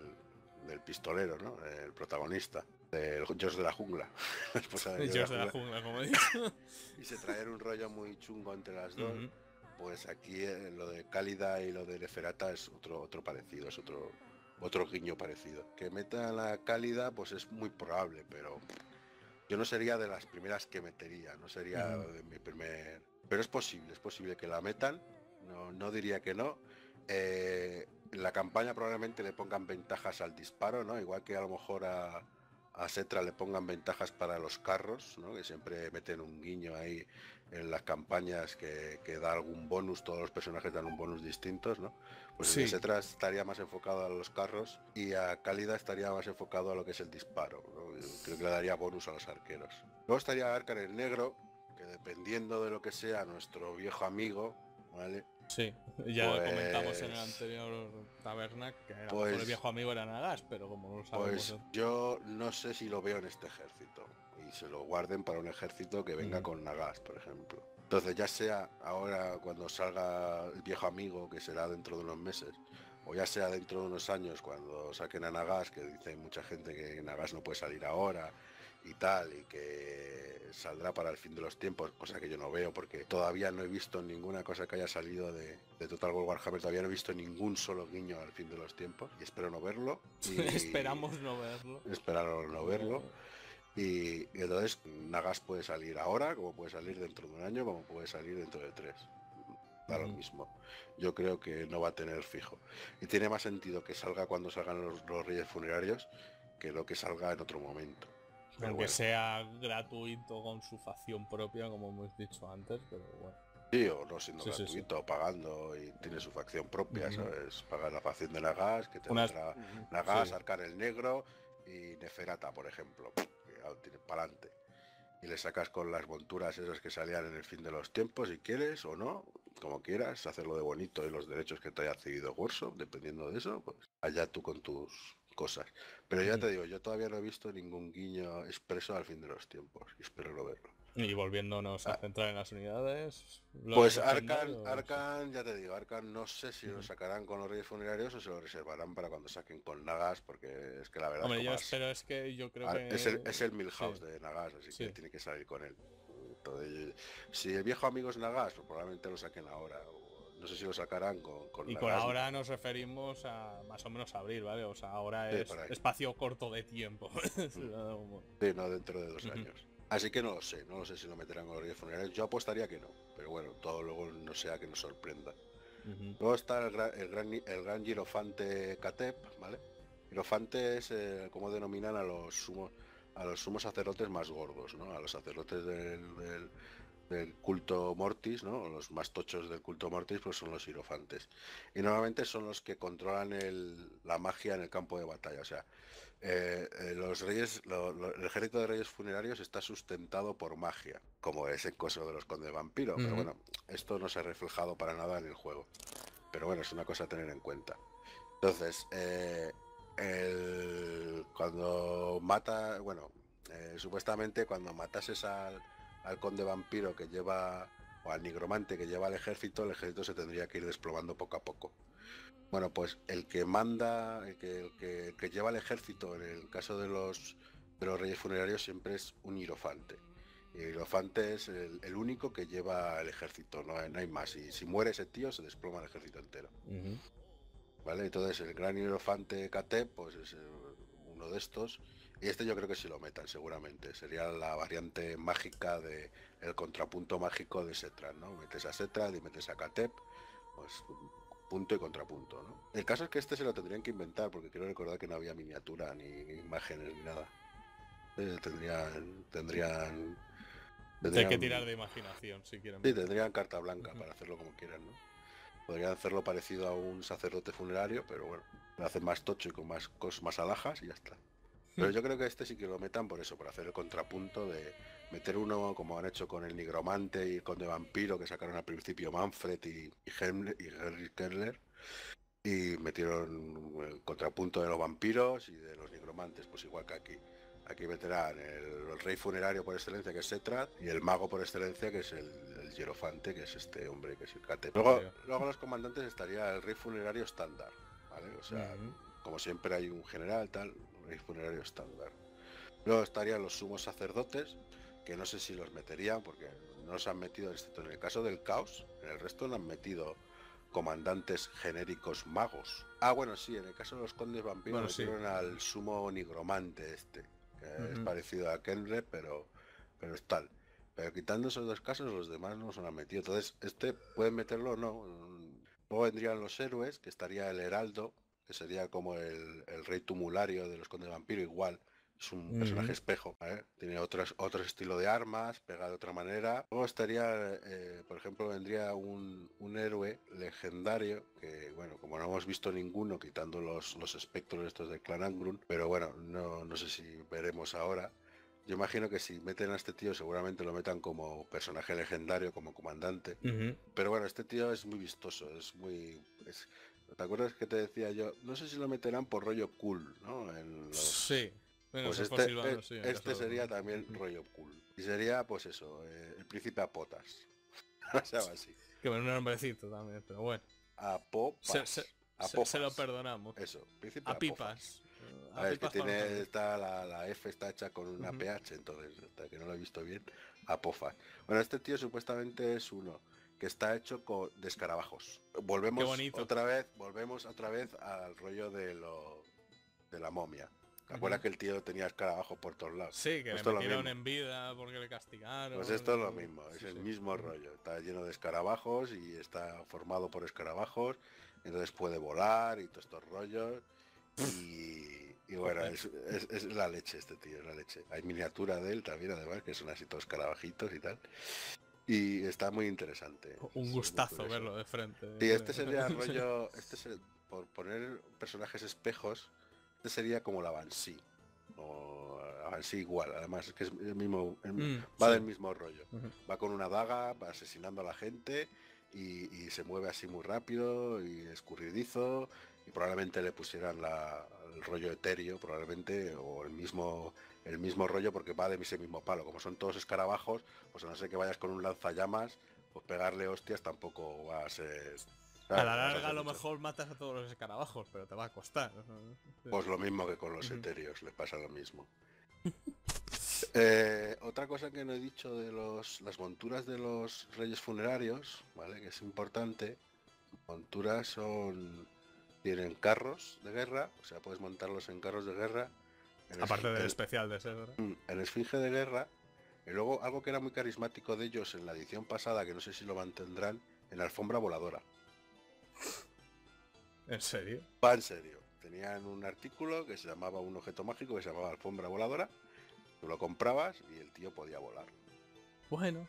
del pistolero, ¿no? El protagonista, del George de la jungla. La esposa de George de la jungla, como digo. Y se traen un rollo muy chungo entre las dos. Uh-huh. Pues aquí eh, lo de Khalida y lo de Neferata es otro, otro parecido, es otro, otro guiño parecido. Que meta la Khalida, pues es muy probable, pero... Yo no sería de las primeras que metería, no sería de mi primer... Pero es posible, es posible que la metan, no, no diría que no. Eh, en la campaña probablemente le pongan ventajas al disparo, ¿no? Igual que a lo mejor a, a Setra le pongan ventajas para los carros, ¿no? Que siempre meten un guiño ahí en las campañas que, que da algún bonus, todos los personajes dan un bonus distintos, ¿no? Pues sí. Setra estaría más enfocado a los carros y a Khalida estaría más enfocado a lo que es el disparo, ¿no? Creo que le daría bonus a los arqueros. Luego estaría Arkhan el Negro, que dependiendo de lo que sea nuestro viejo amigo, ¿vale? Sí, ya pues... lo comentamos en el anterior taberna, que era pues... mejor el viejo amigo era Nagash, pero como no lo sabemos... Pues yo no sé si lo veo en este ejército, y se lo guarden para un ejército que venga mm. con Nagash, por ejemplo. Entonces ya sea ahora cuando salga el viejo amigo, que será dentro de unos meses, o ya sea dentro de unos años cuando saquen a Nagash, que dice mucha gente que Nagash no puede salir ahora y tal, y que saldrá para el fin de los tiempos, cosa que yo no veo porque todavía no he visto ninguna cosa que haya salido de, de Total War Warhammer, todavía no he visto ningún solo guiño al fin de los tiempos, y espero no verlo. Y... Esperamos no verlo. Esperamos no verlo. Y entonces Nagash puede salir ahora, como puede salir dentro de un año, como puede salir dentro de tres. Da lo mismo. Yo creo que no va a tener fijo. Y tiene más sentido que salga cuando salgan los, los Reyes Funerarios que lo que salga en otro momento. Pero aunque bueno. sea gratuito con su facción propia, como hemos dicho antes, pero bueno. Sí, o no siendo sí, gratuito, sí, sí. pagando, y tiene su facción propia, uh-huh. ¿sabes? Paga la facción de Nagash, que tendrá Una... uh-huh. Nagash, sí. Arkhan el Negro y Neferata, por ejemplo. Tiene para adelante y le sacas con las monturas esas que salían en el fin de los tiempos, si quieres o no, como quieras, hacerlo de bonito y los derechos que te haya cedido Workshop, dependiendo de eso, pues allá tú con tus cosas. Pero ya te digo, yo todavía no he visto ningún guiño expreso al fin de los tiempos y espero no verlo. Y volviéndonos ah. a centrar en las unidades... Pues Arkhan, Arkhan, ya te digo, Arkhan no sé si uh-huh. lo sacarán con los Reyes Funerarios o se lo reservarán para cuando saquen con Nagash, porque es que la verdad... Hombre, yo espero, es que yo creo Ar que... Es el, es el Milhouse sí. de Nagash, así sí. que tiene que salir con él. Entonces, si el viejo amigo es Nagash, pues probablemente lo saquen ahora, o No sé si lo sacarán con, con Y Nagash. Con ahora nos referimos a más o menos abril, ¿vale? O sea, ahora sí, es espacio corto de tiempo. Sí, no, dentro de dos uh-huh. años. Así que no lo sé, no lo sé si lo meterán con los Reyes Funerarios. Yo apostaría que no, pero bueno, todo luego no sea que nos sorprenda. Uh-huh. Luego está el gran, el gran, el gran Girofante Khatep, ¿vale? Girofante es eh, como denominan a los sumos, a los sumos sacerdotes más gordos, ¿no? A los sacerdotes del, del, del culto Mortis, ¿no? Los más tochos del culto Mortis, pues son los Girofantes. Y normalmente son los que controlan el, la magia en el campo de batalla. O sea, eh, eh, los reyes, lo, lo, el ejército de Reyes Funerarios está sustentado por magia, como es el caso de los Condes Vampiro. Mm-hmm. Pero bueno, esto no se ha reflejado para nada en el juego. Pero bueno, es una cosa a tener en cuenta. Entonces, eh... El, cuando mata, bueno, eh, supuestamente cuando matases al, al conde vampiro que lleva, o al nigromante que lleva al ejército, el ejército se tendría que ir desplomando poco a poco. Bueno, pues el que manda, el que, el que, el que lleva el ejército, en el caso de los, de los Reyes Funerarios, siempre es un hierofante. Y el hierofante es el, el único que lleva el ejército, no hay, no hay más. Y si muere ese tío, se desploma el ejército entero. Uh-huh. ¿Vale? Entonces el gran hierofante Khatep pues es uno de estos, y este yo creo que sí lo metan seguramente, sería la variante mágica de el contrapunto mágico de Setra, ¿no? Metes a Setra y metes a Khatep, pues punto y contrapunto, ¿no? El caso es que este se lo tendrían que inventar, porque quiero recordar que no había miniatura ni imágenes ni nada. Entonces, tendrían tendrían, tendrían hay que tirar de imaginación si quieren. Sí, tendrían carta blanca para hacerlo como quieran, ¿no? Podrían hacerlo parecido a un sacerdote funerario, pero bueno, lo hacen más tocho y con más, con más alhajas y ya está. Pero yo creo que este sí que lo metan por eso, por hacer el contrapunto de meter uno, como han hecho con el nigromante y el conde vampiro, que sacaron al principio Manfred y, y, Hem, y Henry Keller, y metieron el contrapunto de los vampiros y de los nigromantes, pues igual que aquí. Aquí meterán el, el rey funerario por excelencia, que es Setra, y el mago por excelencia, que es el, el hierofante, que es este hombre, que es el Khatep. Luego, luego los comandantes estaría el rey funerario estándar, ¿vale? O sea, uh-huh. como siempre hay un general, tal, rey funerario estándar. Luego estarían los sumos sacerdotes, que no sé si los meterían, porque no los han metido, excepto en el caso del caos, en el resto no han metido comandantes genéricos magos. Ah, bueno, sí, en el caso de los condes vampiros bueno, metieron sí. al sumo nigromante este. Que uh-huh. es parecido a Kenry, pero pero es tal. Pero quitando esos dos casos, los demás no se lo han metido. Entonces, este pueden meterlo o no. Luego vendrían los héroes, que estaría el heraldo, que sería como el, el rey tumulario de los condes vampiro, igual. Es un uh-huh. personaje espejo, ¿eh? Tiene otras, otro estilo de armas, pega de otra manera. Luego estaría, eh, por ejemplo, vendría un, un héroe legendario, que bueno, como no hemos visto ninguno, quitando los, los espectros estos de Clan Angrun, pero bueno, no, no sé si veremos ahora. Yo imagino que si meten a este tío seguramente lo metan como personaje legendario, como comandante. Uh-huh. Pero bueno, este tío es muy vistoso, es muy... Es, ¿te acuerdas que te decía yo? No sé si lo meterán por rollo cool, ¿no? En los... Sí. Bueno, pues este, silbando, sí, este sería de... también mm-hmm. rollo cool. Y sería, pues eso, eh, el príncipe Apophas. O sea, así. Que bueno, un nombrecito también, pero bueno. Apophas. Se, se, Apophas. Se, se lo perdonamos. Eso, príncipe Apophas. A, a ver, pipas que tiene, está la, la F está hecha con una mm-hmm. P H, entonces, hasta que no lo he visto bien, Apophas. Bueno, este tío supuestamente es uno que está hecho con, de escarabajos. Volvemos otra vez, volvemos otra vez al rollo de lo de la momia. ¿Te acuerdas uh-huh. que el tío tenía escarabajos por todos lados? Sí, que pues le metieron en vida porque le castigaron. Pues esto es lo mismo, es sí, el sí. mismo rollo. Está lleno de escarabajos y está formado por escarabajos, entonces puede volar y todos estos rollos. Y, y bueno, es, es, es la leche este tío, es la leche. Hay miniatura de él también, además, que son así todos escarabajitos y tal. Y está muy interesante. Un gustazo sí, verlo de frente. Y sí, este sería el rollo, este sería, por poner personajes espejos, este sería como la Banshee, o la Banshee igual, además es que es el mismo, el, mm, va sí. del mismo rollo, uh-huh. va con una daga, va asesinando a la gente y, y se mueve así muy rápido y escurridizo, y probablemente le pusieran la, el rollo etéreo, probablemente, o el mismo el mismo rollo, porque va de ese mismo palo, como son todos escarabajos, pues a no ser que vayas con un lanzallamas, pues pegarle hostias tampoco va a ser... Claro, a la larga a lo mejor matas a todos los escarabajos, pero te va a costar. Pues lo mismo que con los etéreos, le pasa lo mismo. eh, otra cosa que no he dicho de los, las monturas de los Reyes Funerarios, ¿vale? Que es importante, monturas son... tienen carros de guerra, o sea, puedes montarlos en carros de guerra. En Aparte del especial de Setra. En esfinge de guerra. Y luego, algo que era muy carismático de ellos en la edición pasada, que no sé si lo mantendrán, en la alfombra voladora. ¿En serio? Va en serio. Tenían un artículo que se llamaba un objeto mágico, que se llamaba alfombra voladora. Tú lo comprabas y el tío podía volar. Bueno.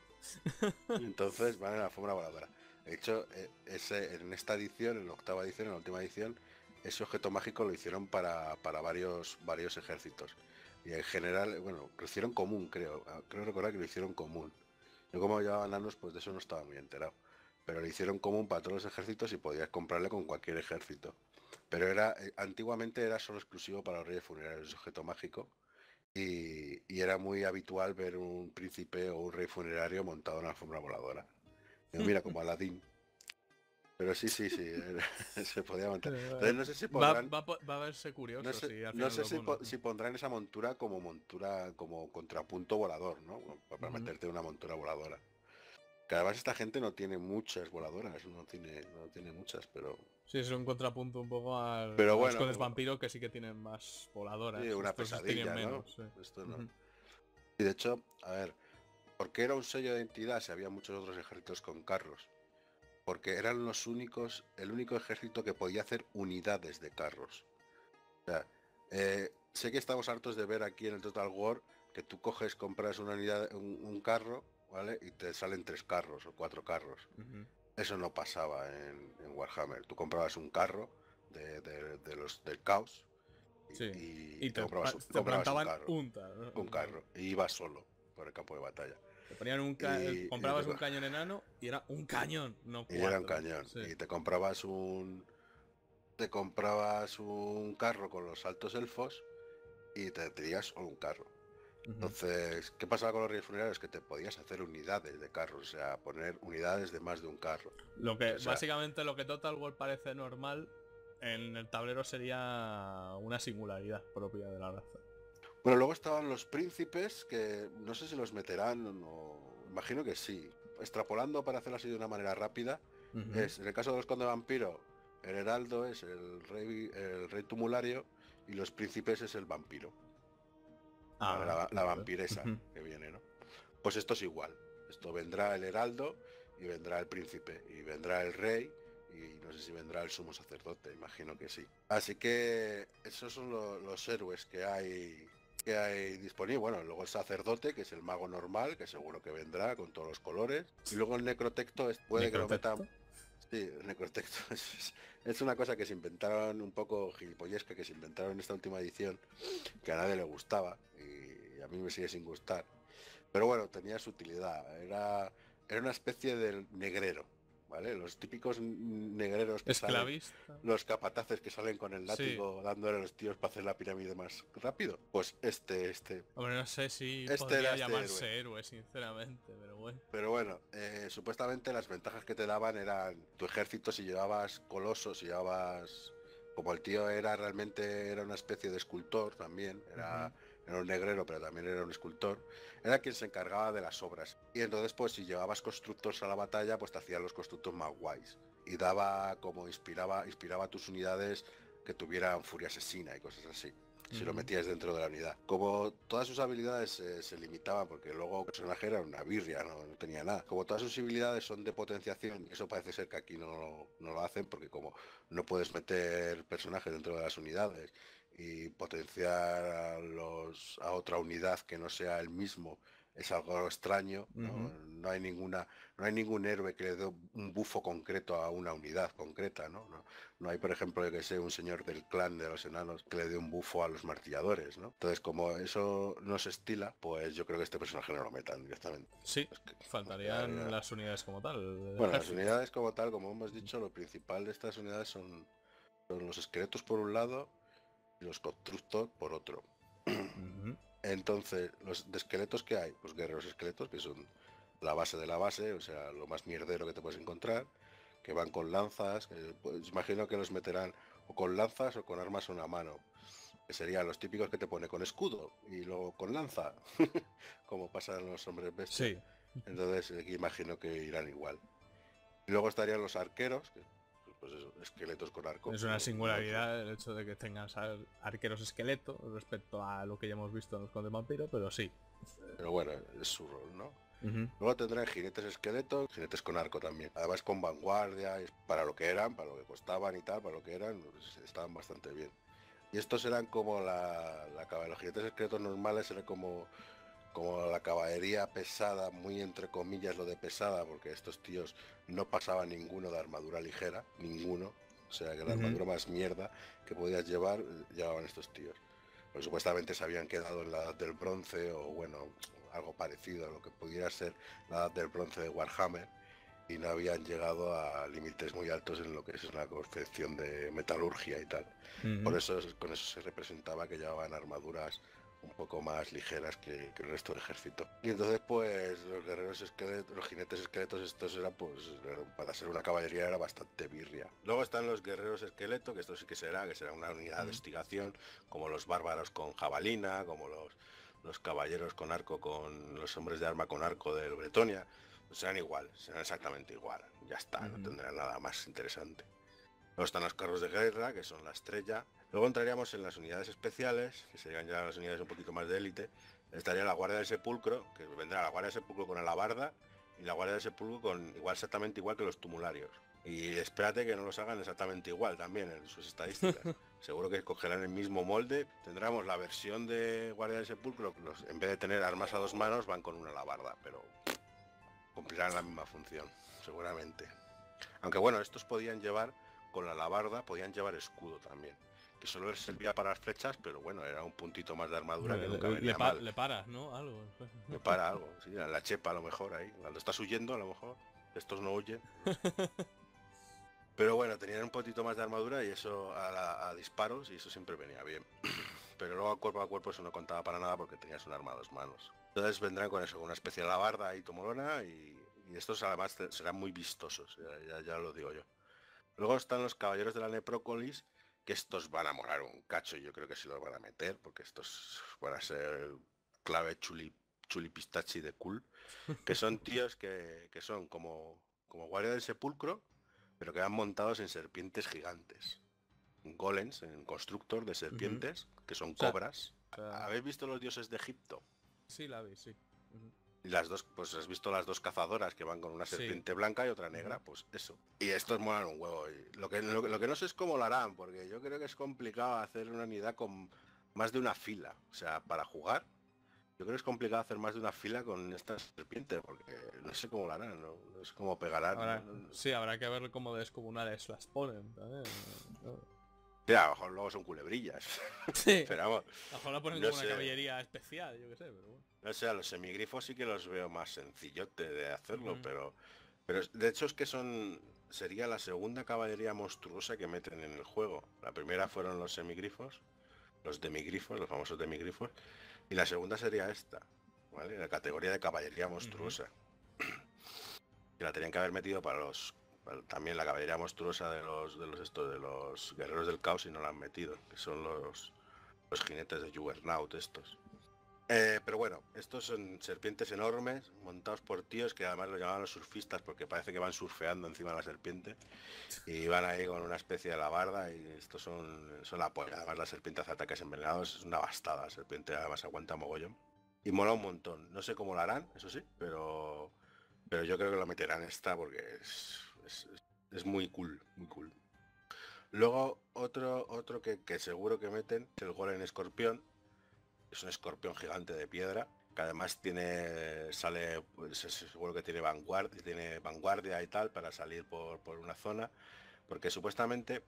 Entonces van en la alfombra voladora. De hecho, ese, en esta edición, en la octava edición, en la última edición, ese objeto mágico lo hicieron para, para varios, varios ejércitos. Y en general, bueno, lo hicieron común, creo. Creo recordar que lo hicieron común. Yo como llevaba nanos, pues de eso no estaba muy enterado. Pero lo hicieron común para todos los ejércitos y podías comprarle con cualquier ejército. Pero era antiguamente era solo exclusivo para los Reyes Funerarios, ese objeto mágico. Y, y era muy habitual ver un príncipe o un rey funerario montado en una alfombra voladora. Y mira, como Aladín. Pero sí, sí, sí, se podía mantener. Entonces, no sé si pondrán... va, va, va a verse curioso. No sé si, al final no sé si, po si pondrán esa montura como montura, como contrapunto volador, ¿no? Para uh-huh. meterte una montura voladora. Que además esta gente no tiene muchas voladoras, no tiene, no tiene muchas, pero... Sí, es un contrapunto un poco al... Pero bueno, los codes como... vampiros que sí que tienen más voladoras. Sí, una Estos pesadilla, ¿no? Menos, sí. Esto no. Uh-huh. Y de hecho, a ver, ¿por qué era un sello de identidad si había muchos otros ejércitos con carros? Porque eran los únicos, el único ejército que podía hacer unidades de carros. O sea, eh, sé que estamos hartos de ver aquí en el Total War que tú coges, compras una unidad, un, un carro, ¿vale? Y te salen tres carros o cuatro carros. Uh-huh. Eso no pasaba en, en Warhammer. Tú comprabas un carro de, de, de los del caos y, sí. y, y te, comprabas, te comprabas un carro, un, tar... un carro y ibas solo por el campo de batalla. Te ponían un ca y, comprabas y un cañón enano y era un cañón, no cuatro. Y era un cañón. Sí. Y te comprabas un te comprabas un carro con los altos elfos y te tenías un carro. Uh-huh. Entonces, ¿qué pasaba con los Reyes Funerarios? Que te podías hacer unidades de carros, o sea, poner unidades de más de un carro. Lo que o sea, básicamente lo que Total War parece normal en el tablero sería una singularidad propia de la raza. Bueno, luego estaban los príncipes, que no sé si los meterán o no... Imagino que sí. Extrapolando para hacerlo así de una manera rápida, uh-huh. es, en el caso de los conde vampiro, el heraldo es el rey, el rey tumulario y los príncipes es el vampiro. Ah, la, la, la vampiresa uh-huh. que viene, ¿no? Pues esto es igual. Esto vendrá el heraldo y vendrá el príncipe y vendrá el rey. Y no sé si vendrá el sumo sacerdote, imagino que sí. Así que esos son lo, los héroes que hay... que hay disponible. Bueno, luego el sacerdote, que es el mago normal, que seguro que vendrá con todos los colores. Y luego el necrotecto es, puede ¿Necrotecto? que lo metan... Sí, el necrotecto es, es una cosa que se inventaron un poco gilipollesca, que se inventaron en esta última edición, que a nadie le gustaba y a mí me sigue sin gustar. Pero bueno, tenía su utilidad. Era, era una especie de negrero, ¿vale? Los típicos negreros que esclavista. Salen, los capataces que salen con el látigo sí. dándole a los tíos para hacer la pirámide más rápido. Pues este, este... Hombre, no sé si este podría llamarse este héroe. héroe, sinceramente, pero bueno. Pero bueno, eh, supuestamente las ventajas que te daban eran tu ejército si llevabas colosos, si llevabas... Como el tío era realmente era una especie de escultor también, era... Uh-huh. Era un negrero, pero también era un escultor. Era quien se encargaba de las obras. Y entonces, pues, si llevabas constructos a la batalla, pues te hacían los constructos más guays. Y daba, como inspiraba, inspiraba a tus unidades que tuvieran furia asesina y cosas así. Si mm-hmm. lo metías dentro de la unidad. Como todas sus habilidades eh, se limitaban, porque luego el personaje era una birria, no, no tenía nada. Como todas sus habilidades son de potenciación, eso parece ser que aquí no, no lo hacen, porque como no puedes meter personajes dentro de las unidades y potenciar a, los, a otra unidad que no sea el mismo es algo extraño, ¿no? Uh-huh. No hay ninguna, no hay ningún héroe que le dé un bufo concreto a una unidad concreta, ¿no? No, no hay, por ejemplo, yo que sé, un señor del clan de los enanos que le dé un bufo a los martilladores, ¿no? Entonces, como eso no se estila, pues yo creo que este personaje no lo metan directamente. Sí, es que faltarían no, las unidades como tal. Bueno, las unidades como tal, como hemos dicho, lo principal de estas unidades son, son los esqueletos por un lado y los constructos por otro. Uh-huh. Entonces, los de esqueletos que hay, pues guerreros esqueletos, que son la base de la base, o sea, lo más mierdero que te puedes encontrar, que van con lanzas, que, pues, imagino que los meterán o con lanzas o con armas a una mano, que serían los típicos que te pone con escudo y luego con lanza, como pasan los hombres bestias. Sí. Entonces, imagino que irán igual. Y luego estarían los arqueros, que pues eso, esqueletos con arco. Es una singularidad el hecho de que tengas arqueros esqueletos respecto a lo que ya hemos visto en los Conde Vampiro, pero sí. Pero bueno, es su rol, ¿no? Uh-huh. Luego tendrán jinetes esqueletos, jinetes con arco también. Además con vanguardia, para lo que eran, para lo que costaban y tal, para lo que eran, pues estaban bastante bien. Y estos eran como la, la caballería, los jinetes esqueletos normales eran como, como la caballería pesada, muy entre comillas lo de pesada, porque estos tíos no pasaban ninguno de armadura ligera, ninguno. O sea que la uh-huh. armadura más mierda que podías llevar, llevaban estos tíos. Pues supuestamente se habían quedado en la edad del bronce o bueno, algo parecido a lo que pudiera ser la edad del bronce de Warhammer y no habían llegado a límites muy altos en lo que es una concepción de metalurgia y tal. Uh-huh. Por eso con eso se representaba que llevaban armaduras un poco más ligeras que, que el resto del ejército. Y entonces pues los guerreros esqueletos, los jinetes esqueletos estos eran pues para ser una caballería era bastante birria. Luego están los guerreros esqueletos, que esto sí que será, que será una unidad uh-huh. de estigación, como los bárbaros con jabalina, como los los caballeros con arco, con los hombres de arma con arco de Bretonia, pues serán igual, serán exactamente igual, ya está, mm-hmm. no tendrán nada más interesante. Luego están los carros de guerra, que son la estrella. Luego entraríamos en las unidades especiales, que serían ya las unidades un poquito más de élite. Estaría la guardia del sepulcro, que vendrá la guardia del sepulcro con alabarda y la guardia del sepulcro con igual, exactamente igual que los tumularios. Y espérate que no los hagan exactamente igual también en sus estadísticas. Seguro que cogerán el mismo molde. Tendremos la versión de Guardia del Sepulcro. Los, en vez de tener armas a dos manos, van con una alabarda, pero cumplirán la misma función, seguramente. Aunque bueno, estos podían llevar, con la alabarda, podían llevar escudo también. Que solo les servía para las flechas, pero bueno, era un puntito más de armadura le, que nunca le, venía le, pa mal. Le para, ¿no? Algo. Le para algo, sí, la chepa a lo mejor ahí. Cuando estás huyendo, a lo mejor. Estos no huyen. Pero bueno, tenían un poquito más de armadura y eso a, la, a disparos y eso siempre venía bien. Pero luego cuerpo a cuerpo eso no contaba para nada porque tenías un arma a dos manos. Entonces vendrán con eso, una especie de alabarda ahí tomolona y, y estos además serán muy vistosos, ya, ya, ya lo digo yo. Luego están los caballeros de la necrópolis, que estos van a molar un cacho y yo creo que sí los van a meter porque estos van a ser clave chuli, chuli pistachi de cool. Que son tíos que, que son como, como guardia del sepulcro, pero que van montados en serpientes gigantes, golems, en constructor de serpientes, uh-huh. que son o sea, cobras. O sea... ¿Habéis visto los dioses de Egipto? Sí, la vi, sí. Uh-huh. Las dos, pues has visto las dos cazadoras que van con una serpiente sí. blanca y otra negra, pues eso. Y estos molan un huevo. Lo que, lo, lo que no sé es cómo lo harán, porque yo creo que es complicado hacer una unidad con más de una fila. O sea, para jugar, yo creo que es complicado hacer más de una fila con estas serpientes, porque no sé cómo la harán, no, no sé cómo pegarán. Habrá, no, no. Sí, habrá que ver cómo descomunales las ponen. ¿Vale? No. Sí, a lo mejor luego son culebrillas. Sí. Pero vamos, a lo mejor la ponen no como sé. Una caballería especial, yo qué sé, pero bueno. No sé, a los semigrifos sí que los veo más sencillote de hacerlo, mm. pero... Pero de hecho es que son... Sería la segunda caballería monstruosa que meten en el juego. La primera fueron los semigrifos, los demigrifos, los famosos demigrifos. Y la segunda sería esta, ¿vale? La categoría de caballería monstruosa. Uh-huh. Que la tenían que haber metido para los... Para también la caballería monstruosa de los de los estos, de los guerreros del caos y no la han metido. Que son los, los jinetes de Juggernaut estos. Eh, pero bueno, estos son serpientes enormes, montados por tíos, que además lo llamaban los surfistas porque parece que van surfeando encima de la serpiente. Y van ahí con una especie de alabarda y estos son, son la polla. Además las serpientes de ataques envenenados es una bastada, la serpiente además aguanta mogollón. Y mola un montón. No sé cómo lo harán, eso sí, pero pero yo creo que lo meterán esta porque es, es, es muy cool, muy cool. Luego otro, otro que, que seguro que meten es el golem escorpión. Es un escorpión gigante de piedra, que además tiene sale pues, seguro que tiene vanguardia, tiene vanguardia y tal para salir por, por una zona, porque supuestamente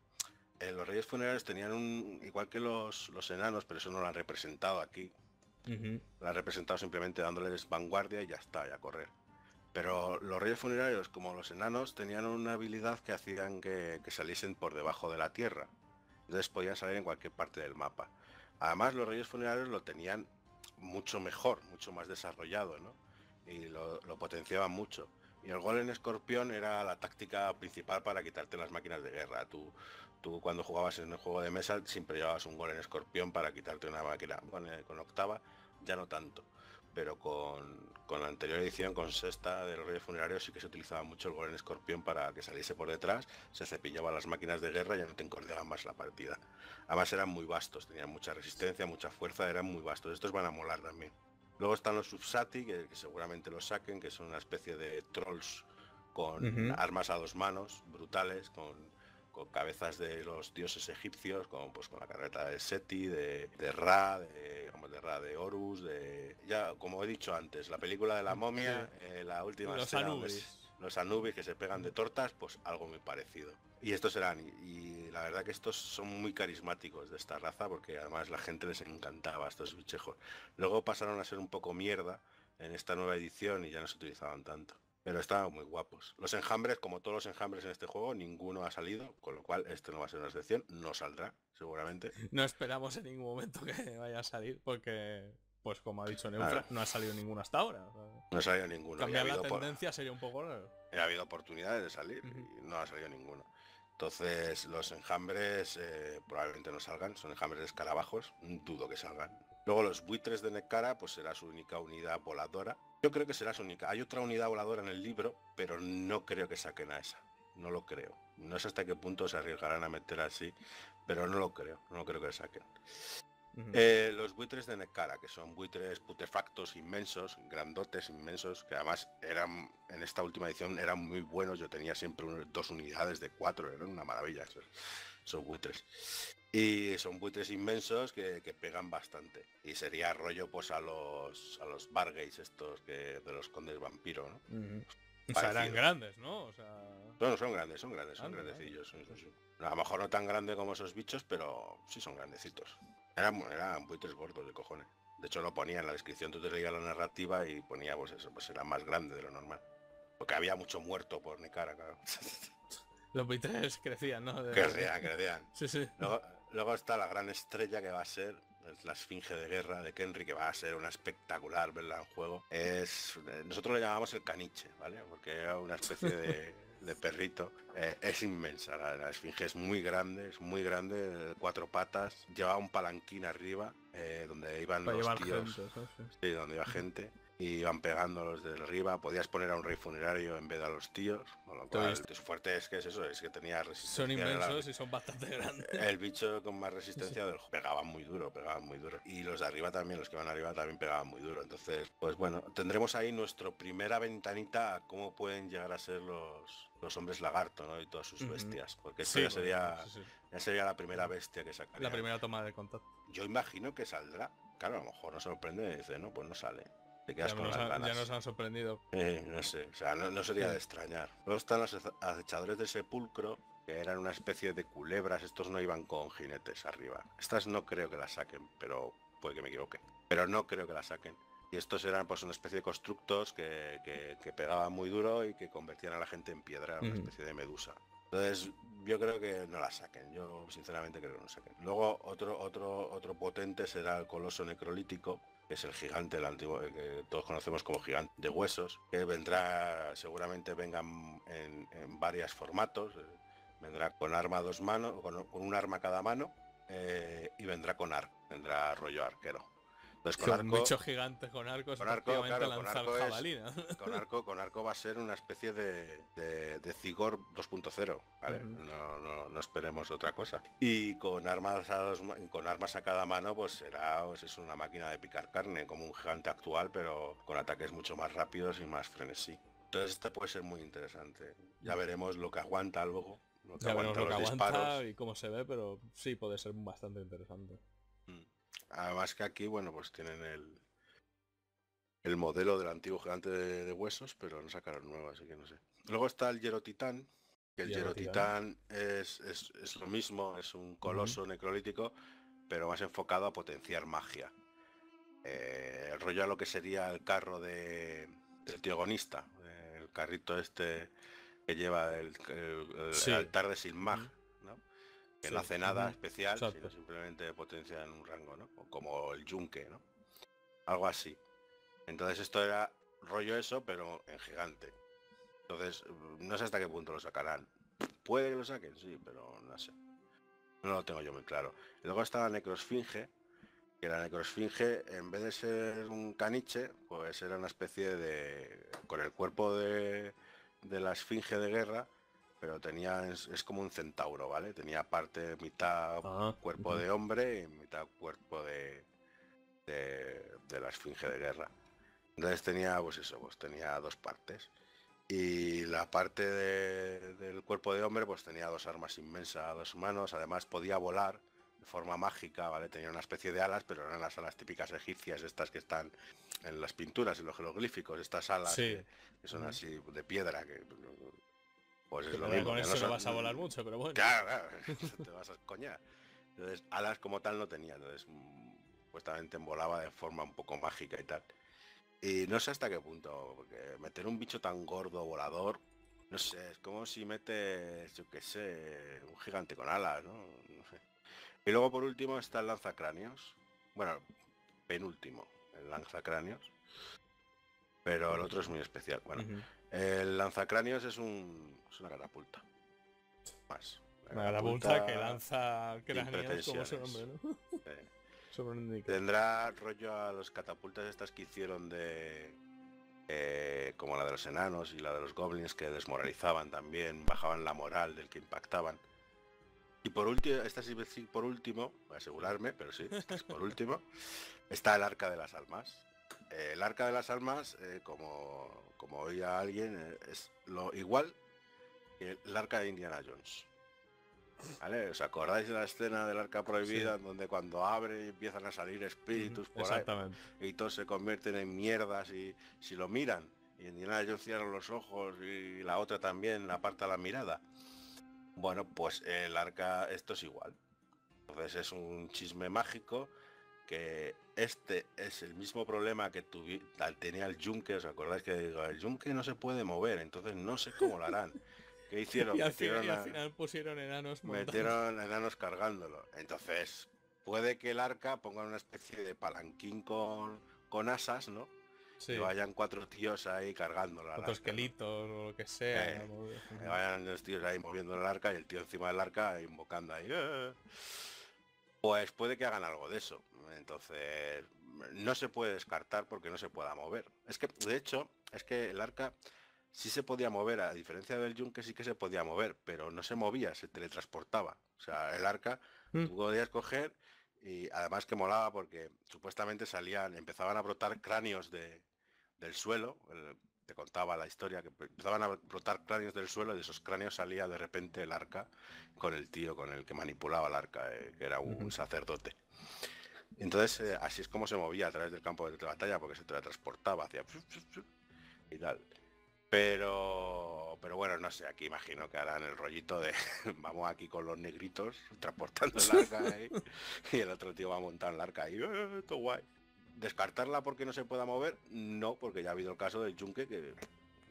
eh, los Reyes Funerarios tenían un igual que los, los enanos, pero eso no lo han representado aquí. Uh-huh. Lo han representado simplemente dándoles vanguardia y ya está, ya correr. Pero los Reyes Funerarios, como los enanos, tenían una habilidad que hacían que, que saliesen por debajo de la tierra. Entonces podían salir en cualquier parte del mapa. Además los Reyes Funerarios lo tenían mucho mejor, mucho más desarrollado, ¿no? Y lo, lo potenciaban mucho. Y el golem escorpión era la táctica principal para quitarte las máquinas de guerra. Tú, tú cuando jugabas en el juego de mesa siempre llevabas un golem escorpión para quitarte una máquina. Con, con octava ya no tanto. pero con, con la anterior edición, con sexta del Reyes Funerarios, sí que se utilizaba mucho el golem escorpión para que saliese por detrás, se cepillaba las máquinas de guerra y ya no te encordeaban más la partida. Además eran muy vastos, tenían mucha resistencia, mucha fuerza, eran muy vastos. Estos van a molar también. Luego están los Subsati, que, que seguramente los saquen, que son una especie de trolls con uh-huh. armas a dos manos, brutales, con... con cabezas de los dioses egipcios, con, pues, con la carreta de Seti, de, de Ra, de, digamos, de Ra, de Horus, de... Ya, como he dicho antes, la película de la momia, eh, la última los escena, Anubis. Los Anubis que se pegan de tortas, pues algo muy parecido. Y estos eran, y, y la verdad que estos son muy carismáticos de esta raza, porque además la gente les encantaba estos bichejos. Luego pasaron a ser un poco mierda en esta nueva edición y ya no se utilizaban tanto. Pero estaban muy guapos. Los enjambres, como todos los enjambres en este juego, ninguno ha salido, con lo cual este no va a ser una excepción, no saldrá, seguramente. No esperamos en ningún momento que vaya a salir, porque, pues como ha dicho Neufra, no ha salido ninguno hasta ahora. No ha salido ninguno. Cambiar la tendencia por... sería un poco raro. Ha habido oportunidades de salir uh-huh. y no ha salido ninguno. Entonces, los enjambres eh, probablemente no salgan, son enjambres de escarabajos, dudo que salgan. Luego los buitres de Necara, pues será su única unidad voladora. Yo creo que será su única. Hay otra unidad voladora en el libro, pero no creo que saquen a esa. No lo creo. No sé hasta qué punto se arriesgarán a meter así, pero no lo creo. No creo que la saquen. Uh-huh. eh, los buitres de Necara, que son buitres putefactos inmensos, grandotes inmensos, que además eran en esta última edición eran muy buenos. Yo tenía siempre unos, dos unidades de cuatro, eran una maravilla esos, esos buitres. Y son buitres inmensos que, que pegan bastante. Y sería rollo pues a los a los Vargates estos que de los condes vampiro, ¿no? Uh-huh. O sea, eran grandes, ¿no? O sea... No, no, son grandes, son grandes, son grande, grandecillos. Eh. Son, son, son. A lo mejor no tan grande como esos bichos, pero sí son grandecitos. Eran, eran buitres gordos de cojones. De hecho lo ponía en la descripción, tú te leías la narrativa y ponía pues eso, pues era más grande de lo normal. Porque había mucho muerto por Necara, claro. Los buitres crecían, ¿no? De... Crecían, crecían. Sí, sí. Luego, Luego está la gran estrella que va a ser la esfinge de guerra de Kenry, que va a ser una espectacular verla en juego. Es, nosotros le llamamos el caniche, ¿vale? Porque es una especie de, de perrito. Eh, es inmensa, la, la esfinge es muy grande, es muy grande, cuatro patas. Llevaba un palanquín arriba, eh, donde iban Para los tíos. Gente, ¿sabes? Sí, donde iba gente. Y iban pegándolos desde arriba, podías poner a un rey funerario en vez de a los tíos, con lo cual su fuerte es que es eso, es que tenía resistencia. Son inmensos la... y son bastante grandes. El bicho con más resistencia del juego. Pegaban muy duro, pegaban muy duro. Y los de arriba también, los que van arriba también pegaban muy duro. Entonces, pues bueno, tendremos ahí nuestra primera ventanita a cómo pueden llegar a ser los, los hombres lagarto, ¿no? Y todas sus uh-huh. bestias. Porque sí, esta sería, bueno, sí, sí. ya sería la primera bestia que sacaría. La primera toma de contacto. Yo imagino que saldrá. Claro, a lo mejor nos sorprende y dice, no, pues no sale. Ya nos, han, ya nos han sorprendido. Eh, no sé, o sea, no, no sería de extrañar. Luego están los acechadores de sepulcro, que eran una especie de culebras, estos no iban con jinetes arriba. Estas no creo que las saquen, pero puede que me equivoque. Pero no creo que las saquen. Y estos eran pues una especie de constructos que, que, que pegaban muy duro y que convertían a la gente en piedra, una especie de medusa. Entonces yo creo que no la saquen, yo sinceramente creo que no la saquen. Luego otro, otro, otro potente será el coloso necrolítico, que es el gigante, el antiguo, que todos conocemos como gigante de huesos, que vendrá, seguramente vengan en, en varios formatos, vendrá con arma a dos manos, con, con un arma a cada mano, eh, y vendrá con arco, vendrá rollo arquero. Entonces, con, con bichos gigantes con arcos, con arco, claro, lanzar con, arco es, con arco con arco va a ser una especie de, de, de Sigmar dos punto cero, ¿vale? Uh-huh. no, no, no esperemos otra cosa. Y con armas a dos, con armas a cada mano, pues será pues es una máquina de picar carne, como un gigante actual, pero con ataques mucho más rápidos y más frenesí. Entonces esta puede ser muy interesante. Ya veremos lo que aguanta luego, lo que ya aguanta, lo que los aguanta disparos y cómo se ve, pero sí puede ser bastante interesante. Mm. Además que aquí, bueno, pues tienen el, el modelo del antiguo gigante de, de huesos, pero no sacaron nuevo, así que no sé. Luego está el Hiero Titán, que el Hiero Titán es, es, es lo mismo, es un coloso uh-huh. necrolítico, pero más enfocado a potenciar magia. Eh, el rollo a lo que sería el carro de, del tiogonista, eh, el carrito este que lleva el, el, el, sí. el altar de Sigmar. Uh-huh. Que sí, no hace nada sí, especial, exacto. Sino simplemente potencia en un rango, ¿no? O como el yunque, ¿no? Algo así. Entonces esto era rollo eso, pero en gigante. Entonces, no sé hasta qué punto lo sacarán. Puede que lo saquen, sí, pero no sé. No lo tengo yo muy claro. Luego está la necrosfinge, que la necroesfinge, en vez de ser un caniche, pues era una especie de... con el cuerpo de, de la esfinge de guerra, pero tenía... Es, es como un centauro, ¿vale? Tenía parte, mitad ah, cuerpo uh-huh. de hombre y mitad cuerpo de, de, de la esfinge de guerra. Entonces tenía, pues eso, pues tenía dos partes. Y la parte de, del cuerpo de hombre, pues tenía dos armas inmensas, dos manos, además podía volar de forma mágica, ¿vale? Tenía una especie de alas, pero eran las alas típicas egipcias, estas que están en las pinturas, en los jeroglíficos, estas alas sí. que, que son así de piedra, que pues es pero lo mismo. Con eso no, no vas a volar mucho, pero bueno. Claro, claro, te vas a escoñar. Entonces, alas como tal no tenía, entonces supuestamente volaba de forma un poco mágica y tal. Y no sé hasta qué punto, porque meter un bicho tan gordo, volador, no sé, es como si metes, yo qué sé, un gigante con alas, ¿no? No sé. Y luego por último está el lanzacráneos, bueno, penúltimo, el lanzacráneos, pero el otro es muy especial. Bueno, uh-huh. el lanzacráneos es, un, es una catapulta, más. Una catapulta que lanza cráneos como su nombre, ¿no? Eh. Tendrá rollo a los catapultas estas que hicieron de... Eh, como la de los enanos y la de los goblins, que desmoralizaban también, bajaban la moral del que impactaban. Y por último, esta sí por último, voy a asegurarme, pero sí, esta es por último, está el Arca de las Almas. Eh, el Arca de las Almas, eh, como, como oía alguien, eh, es lo igual que el Arca de Indiana Jones. ¿Vale? ¿Os acordáis de la escena del arca prohibida sí. donde cuando abre empiezan a salir espíritus por Exactamente. ahí y todos se convierten en mierdas y si lo miran y en Indiana Jones cierran los ojos y la otra también aparta la mirada? Bueno, pues el arca, esto es igual. Entonces es un chisme mágico que este es el mismo problema que tuvi, tenía el yunque, ¿os acordáis que digo, el yunque no se puede mover, entonces no sé cómo lo harán? ¿Qué hicieron? Y al, metieron, y al final pusieron enanos montados. Metieron enanos cargándolo. Entonces, puede que el arca ponga una especie de palanquín con, con asas, ¿no? Sí. Que vayan cuatro tíos ahí cargándolo. Cuatro esquelitos o lo que sea. Eh, ¿no? Que vayan los tíos ahí moviendo el arca y el tío encima del arca invocando ahí. ¡Eh! Pues puede que hagan algo de eso. Entonces, no se puede descartar porque no se pueda mover. Es que, de hecho, es que el arca... Sí se podía mover, a diferencia del yunque sí que se podía mover, pero no se movía, se teletransportaba. O sea, el arca mm. tú podías coger y además que molaba porque supuestamente salían, empezaban a brotar cráneos de, del suelo, el, te contaba la historia, que empezaban a brotar cráneos del suelo y de esos cráneos salía de repente el arca con el tío, con el que manipulaba el arca, eh, que era un mm. sacerdote. Entonces, eh, así es como se movía a través del campo de batalla, porque se teletransportaba, hacía y tal. Pero, pero bueno, no sé, aquí imagino que harán el rollito de vamos aquí con los negritos transportando el arca ahí, y el otro tío va a montar el arca ahí, ¡eh, todo guay! ¿Descartarla porque no se pueda mover? No, porque ya ha habido el caso del yunque que,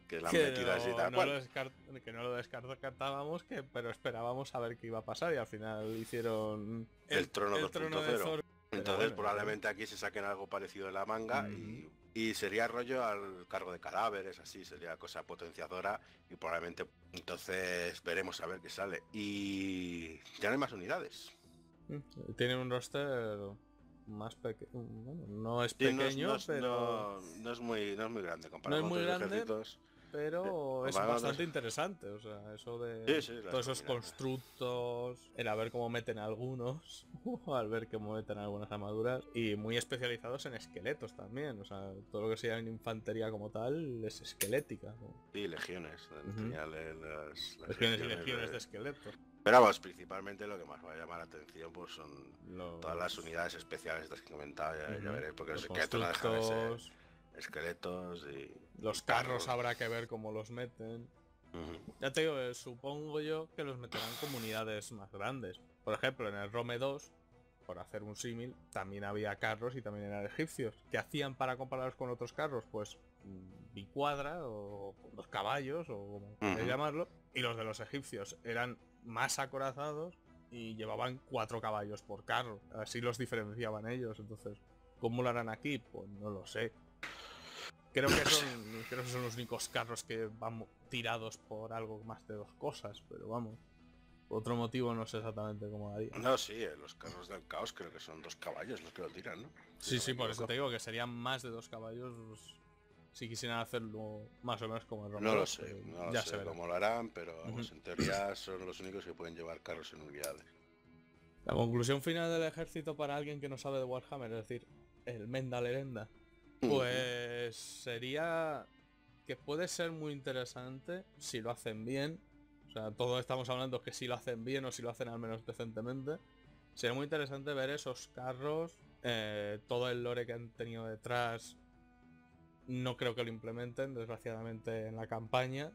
que la han metido no, así tal no cual. Lo que no lo descartábamos, que, pero esperábamos a ver qué iba a pasar y al final hicieron el, el trono dos punto cero. Entonces bueno, probablemente aquí se saquen algo parecido de la manga mm. y... Y sería rollo al cargo de cadáveres, así, sería cosa potenciadora y probablemente entonces veremos a ver qué sale. Y ya no hay más unidades. Tiene un roster más pequeño, bueno, no es pequeño, sí, no es, no, pero... No, no, es muy, no es muy grande comparado no con otros grande, ejércitos. Pero sí, es bastante los... interesante, o sea, eso de sí, sí, todos esos constructos, el a ver cómo meten algunos, al ver cómo meten algunas armaduras, y muy especializados en esqueletos también, o sea, todo lo que sea en infantería como tal es esquelética, ¿no? Sí, legiones, uh-huh. de las, las legiones, legiones y legiones de, de esqueletos. Pero vamos, principalmente lo que más va a llamar la atención pues son los... todas las unidades especiales estas que comentaba, ya, uh-huh. ya veréis, porque los esqueletos no dejan de ser... esqueletos y... Los carros, carros habrá que ver cómo los meten. Uh-huh. Ya te digo, eh, supongo yo que los meterán comunidades más grandes. Por ejemplo, en el Rome dos, por hacer un símil, también había carros y también eran egipcios. ¿Qué hacían para compararlos con otros carros? Pues bicuadra o los caballos o como queréis uh-huh. llamarlo. Y los de los egipcios eran más acorazados y llevaban cuatro caballos por carro. Así los diferenciaban ellos. Entonces, ¿cómo lo harán aquí? Pues no lo sé. Creo que son, creo que son los únicos carros que van tirados por algo más de dos cosas, pero vamos. otro motivo no sé exactamente cómo daría. No, sí, los carros del caos creo que son dos caballos los que lo tiran, ¿no? Sí, sí, sí, por eso te digo que serían más de dos caballos pues, si quisieran hacerlo más o menos como el romano. No lo sé, no ya lo sé cómo lo harán, pero uh-huh. pues, en teoría son los únicos que pueden llevar carros en unidades. La conclusión final del ejército para alguien que no sabe de Warhammer, es decir, el Menda Lerenda, pues uh-huh. sería que puede ser muy interesante si lo hacen bien. O sea, todos estamos hablando que si lo hacen bien o si lo hacen al menos decentemente. Sería muy interesante ver esos carros, eh, todo el lore que han tenido detrás. No creo que lo implementen, desgraciadamente, en la campaña.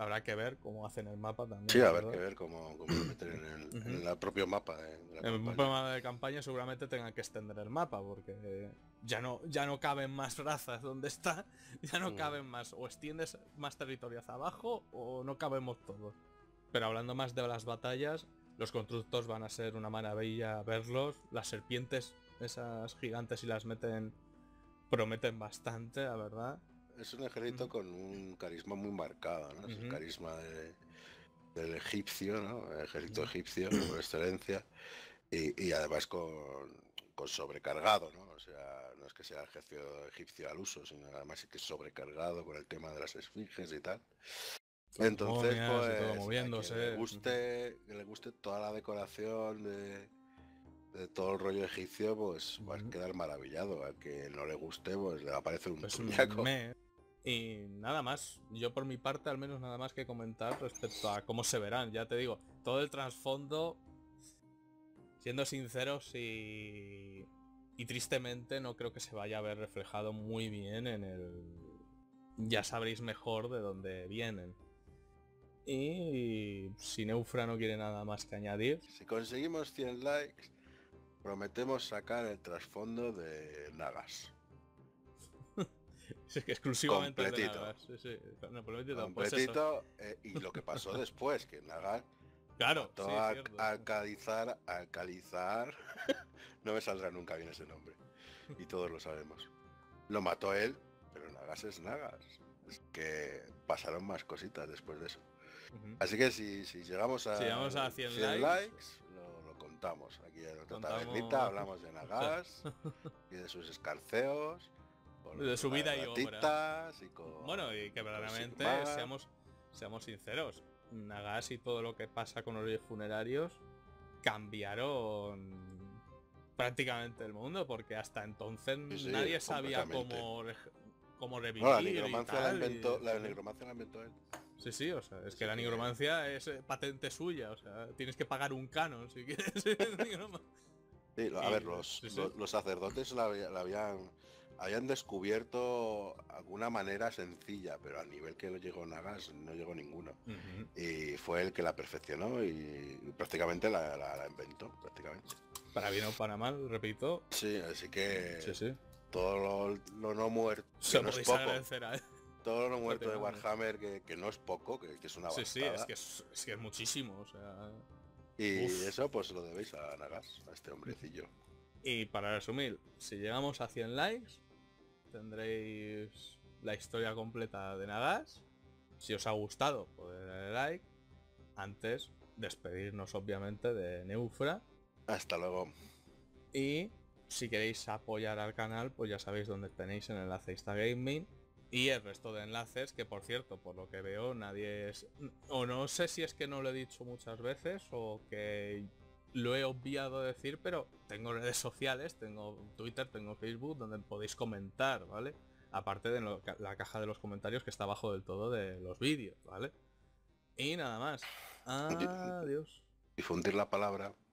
Habrá que ver cómo hacen el mapa también. Sí, habrá que ver cómo, cómo lo meten en el, uh-huh. en el propio mapa. De la en el propio mapa de campaña seguramente tengan que extender el mapa, porque ya no, ya no caben más razas donde está, ya no uh-huh. caben más. O extiendes más territorio hacia abajo o no cabemos todos. Pero hablando más de las batallas, los constructos van a ser una maravilla verlos. Las serpientes, esas gigantes, si las meten... prometen bastante, la verdad. Es un ejército uh-huh. con un carisma muy marcado, ¿no? Uh-huh. Es el carisma de, del egipcio, ¿no? El ejército uh-huh. egipcio, por excelencia. Y, y además con, con sobrecargado, ¿no? O sea, no es que sea el egipcio, egipcio al uso, sino además es que es sobrecargado con el tema de las esfinges y tal. Entonces, oh, pues, todo moviéndose. Que le guste, que le guste toda la decoración de... de todo el rollo egipcio, pues va a quedar maravillado. A que no le guste, pues le va a parecer un puñaco. Pues y nada más. Yo por mi parte, al menos, nada más que comentar respecto a cómo se verán. Ya te digo, todo el trasfondo, siendo sinceros y, y tristemente, no creo que se vaya a ver reflejado muy bien en el... Ya sabréis mejor de dónde vienen. Y si Neufra no quiere nada más que añadir... Si conseguimos cien likes... prometemos sacar el trasfondo de Nagash. Es que exclusivamente completito. De Nagash. Sí, sí. No, completito, pues eso. Eh, y lo que pasó después, que Nagash... Claro, sí, a, a Alcadizar, a Alcadizar... no me saldrá nunca bien ese nombre. Y todos lo sabemos. Lo mató él, pero Nagash es Nagash. Es que pasaron más cositas después de eso. Uh-huh. Así que si, si llegamos a, si llegamos a cien, cien likes... likes lo, lo contamos. Aquí en otra tabernita hablamos de Nagash y de sus escarceos, de su vida y obra. Y con, bueno, y que verdaderamente seamos, seamos sinceros, Nagash y todo lo que pasa con los Reyes Funerarios cambiaron prácticamente el mundo, porque hasta entonces sí, sí, nadie sabía cómo, cómo revivir. No, la nigromancia la inventó, y, la nigromancia la inventó él. Sí, sí, o sea, es que sí, la nigromancia que... es patente suya, o sea, tienes que pagar un canon si quieres. Sí, a ver, los, sí, sí. los, los sacerdotes la, la habían, habían descubierto alguna manera sencilla, pero al nivel que llegó Nagash no llegó ninguno. Uh-huh. Y fue el que la perfeccionó y prácticamente la, la, la inventó, prácticamente. Para bien o para mal, repito. Sí, así que sí, sí. todo lo, lo no muerto se no es poco. Todo lo muerto de Warhammer, que, que no es poco, que, que es una bastada. Sí, sí, es que es, es, que es muchísimo, o sea... Y uf. Eso pues lo debéis a Nagash, a este hombrecillo. Y para resumir, si llegamos a cien likes, tendréis la historia completa de Nagash. Si os ha gustado, podéis darle like. Antes, despedirnos obviamente de Neufra. Hasta luego. Y si queréis apoyar al canal, pues ya sabéis dónde tenéis el enlace Instagaming. Y el resto de enlaces, que por cierto, por lo que veo, nadie es... O no sé si es que no lo he dicho muchas veces o que lo he obviado decir, pero tengo redes sociales, tengo Twitter, tengo Facebook, donde podéis comentar, ¿vale? Aparte de lo, la caja de los comentarios que está abajo del todo de los vídeos, ¿vale? Y nada más. Adiós. Difundir la palabra.